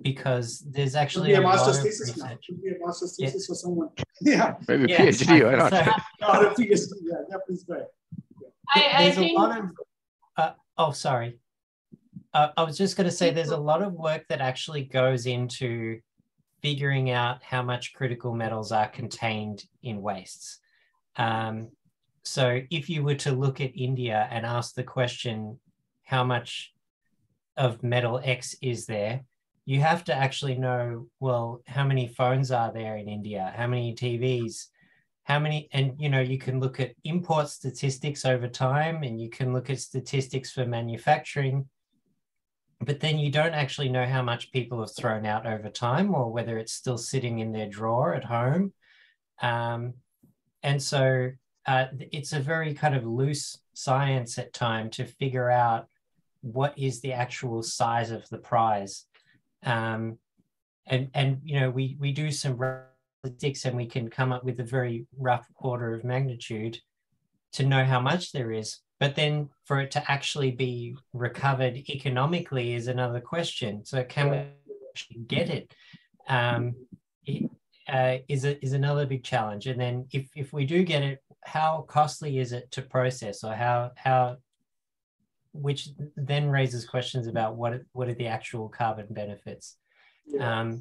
because there's actually a master's thesis. It should be a master's thesis for someone. Yeah, maybe PhD. Why not? Or a PhD. Yeah, please go ahead. I think... sorry. I was just going to say there's a lot of work that actually goes into figuring out how much critical metals are contained in wastes. So if you were to look at India and ask the question, how much of metal X is there? you have to actually know, well, how many phones are there in India? How many TVs? How many? And, you know, you can look at import statistics over time, and you can look at statistics for manufacturing, but then you don't actually know how much people have thrown out over time, or whether it's still sitting in their drawer at home. And so it's a very kind of loose science at time to figure out what is the actual size of the prize. And you know, we do some statistics, and we can come up with a very rough order of magnitude to know how much there is. But then for it to actually be recovered economically is another question. So can we actually get it? Is another big challenge. And then if we do get it, how costly is it to process, or how which then raises questions about what are the actual carbon benefits? Yeah.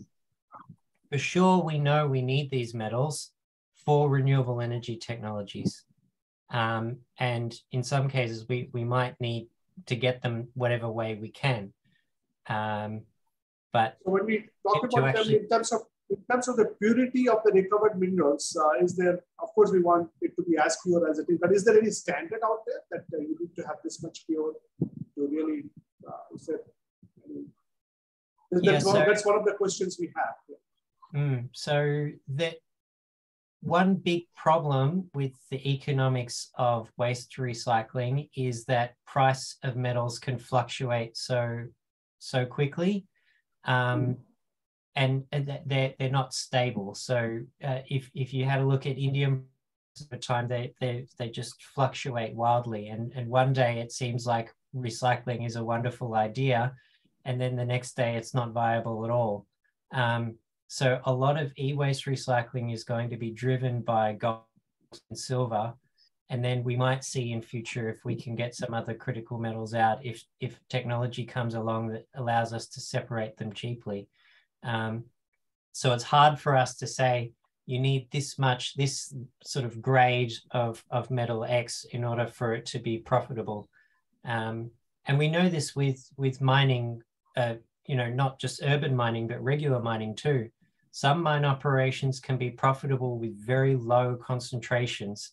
For sure, we know we need these metals for renewable energy technologies. And in some cases, we might need to get them whatever way we can. But so when we talk about actually, them in terms of the purity of the recovered minerals, is there, of course, we want it to be as pure as it is, but is there any standard out there that you need to have this much pure to really, that's one of the questions we have. Yeah. So that, one big problem with the economics of waste recycling is that price of metals can fluctuate so quickly, and they're not stable. So if you had a look at indium over time, they just fluctuate wildly, and one day it seems like recycling is a wonderful idea, and then the next day it's not viable at all. So a lot of e-waste recycling is going to be driven by gold and silver. And then we might see in future, if we can get some other critical metals out, if technology comes along that allows us to separate them cheaply. So it's hard for us to say, you need this much, this sort of grade of metal X in order for it to be profitable. And we know this with mining, you know, not just urban mining, but regular mining too. Some mine operations can be profitable with very low concentrations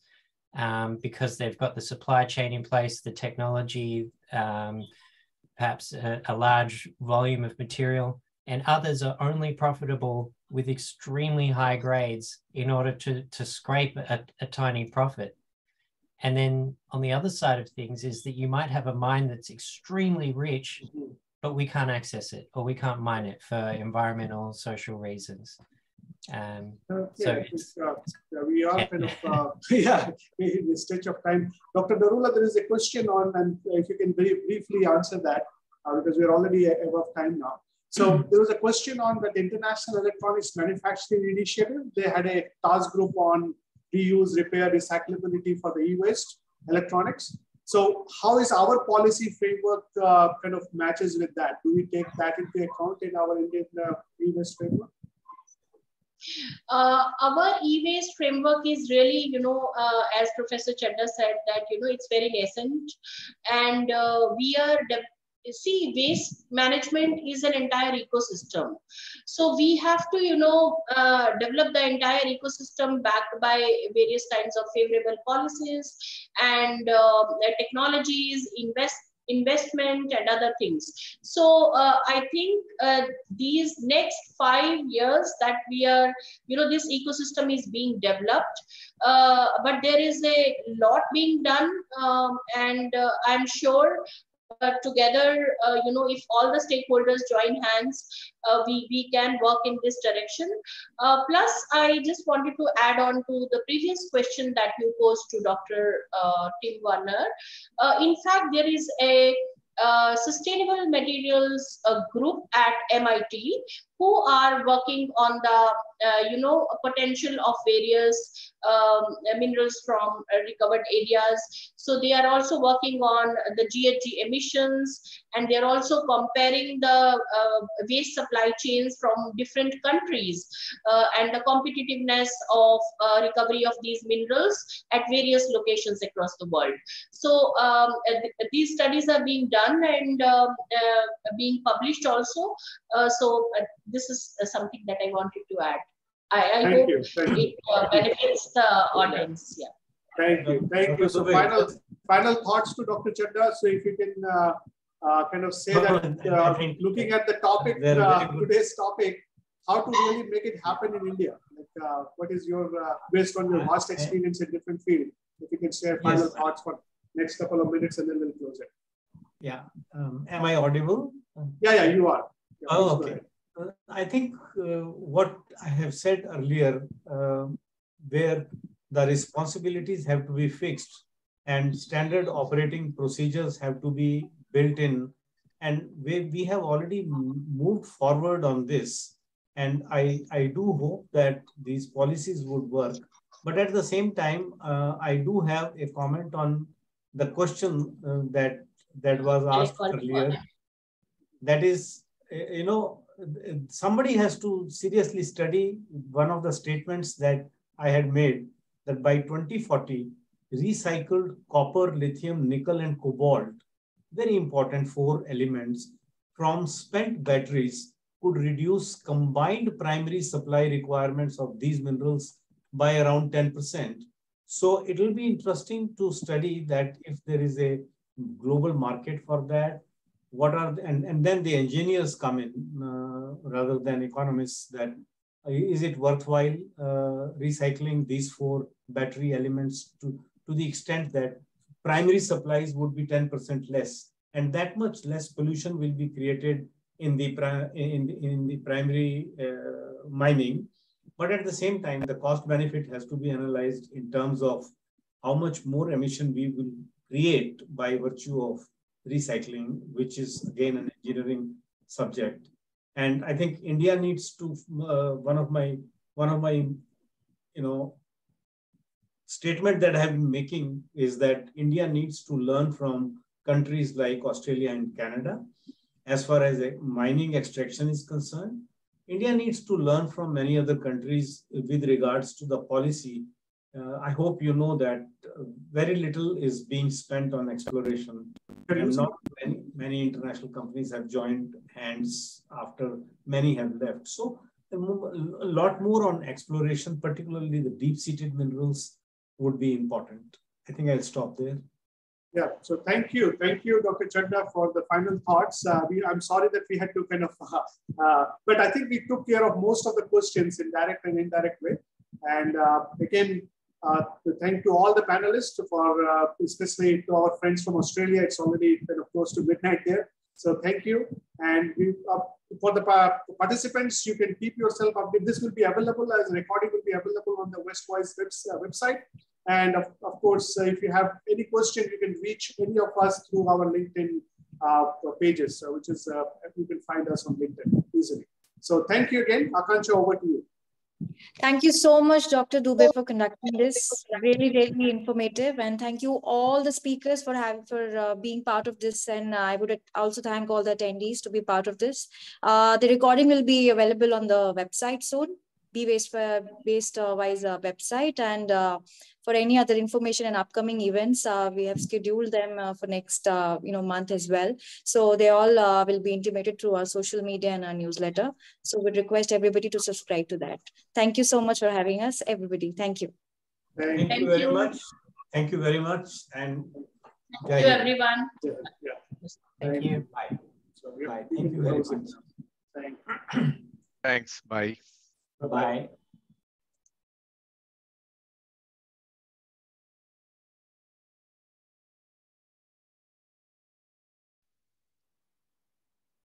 because they've got the supply chain in place, the technology, perhaps a large volume of material, and others are only profitable with extremely high grades in order to scrape a tiny profit. And then on the other side of things is that you might have a mine that's extremely rich, but we can't access it, or we can't mine it for environmental, social reasons. We are kind of, in the stretch of time. Dr. Narula, there is a question on, and if you can very briefly answer that, because we're already above time now. So there was a question on that International Electronics Manufacturing Initiative. They had a task group on reuse, repair, recyclability for the e-waste electronics. So how is our policy framework kind of matches with that? Do we take that into account in our Indian e-waste framework? Our e-waste framework is really, as Professor Chadha said, that, it's very nascent. And waste management is an entire ecosystem. So we have to, develop the entire ecosystem backed by various kinds of favorable policies and technologies, investment and other things. So I think these next 5 years that we are, this ecosystem is being developed, but there is a lot being done. And I'm sure together, if all the stakeholders join hands, we can work in this direction. Plus, I just wanted to add on to the previous question that you posed to Dr. Tim Warner. In fact, there is a Sustainable Materials group at MIT who are working on the, potential of various minerals from recovered areas. So they are also working on the GHG emissions, and they are also comparing the waste supply chains from different countries and the competitiveness of recovery of these minerals at various locations across the world. So these studies are being done and being published also. So this is something that I wanted to add. I hope it benefits the audience. Yeah. Thank you. Thank you. So final thoughts to Dr. Chadha. So if you can kind of say that looking at the topic, today's topic, how to really make it happen in India. Like, what is your, based on your vast experience in different fields, if you can share final thoughts for next couple of minutes and then we'll close it. Yeah. Am I audible? Yeah, yeah, you are. Yeah, oh, okay. I think what I have said earlier, where the responsibilities have to be fixed and standard operating procedures have to be built in. And we have already moved forward on this. And I do hope that these policies would work. But at the same time, I do have a comment on the question that was asked earlier. That is, somebody has to seriously study one of the statements that I had made, that by 2040, recycled copper, lithium, nickel, and cobalt, very important four elements from spent batteries, could reduce combined primary supply requirements of these minerals by around 10%. So it will be interesting to study that if there is a global market for that, what are, and then the engineers come in rather than economists, that is it worthwhile recycling these four battery elements to the extent that primary supplies would be 10% less, and that much less pollution will be created in the primary mining. But at the same time, the cost benefit has to be analyzed in terms of how much more emission we will create by virtue of recycling, which is again an engineering subject. And I think India needs to, one of my statement that I have been making is that India needs to learn from countries like Australia and Canada as far as mining extraction is concerned. India needs to learn from many other countries with regards to the policy. I hope you know that very little is being spent on exploration, and not many international companies have joined hands after many have left. So a lot more on exploration, particularly the deep-seated minerals, would be important. I think I'll stop there. Yeah, so thank you. Thank you, Dr. Chadha, for the final thoughts. I'm sorry that we had to kind of, but I think we took care of most of the questions in direct and indirect way. And again, thank to all the panelists for, especially to our friends from Australia. It's already kind of close to midnight there. So thank you. And we, for the participants, you can keep yourself updated. This will be available as a recording, will be available on the WasteWise website. And of course, if you have any question, you can reach any of us through our LinkedIn pages, which is, you can find us on LinkedIn easily. So thank you again. Akanksha, over to you. Thank you so much, Dr. Dubey, for conducting this. Really, really informative. And thank you all the speakers for being part of this. And I would also thank all the attendees to be part of this. The recording will be available on the website soon, WasteWise website. And for any other information and upcoming events, we have scheduled them for next month as well. So they all will be intimated through our social media and our newsletter. So we'd request everybody to subscribe to that. Thank you so much for having us, everybody. Thank you. Thank you very much. Thank you very much. And thank you, everyone. Yeah. Yeah. Thank you. Bye. So bye. Thank you very much. Thanks. Bye. Bye-bye.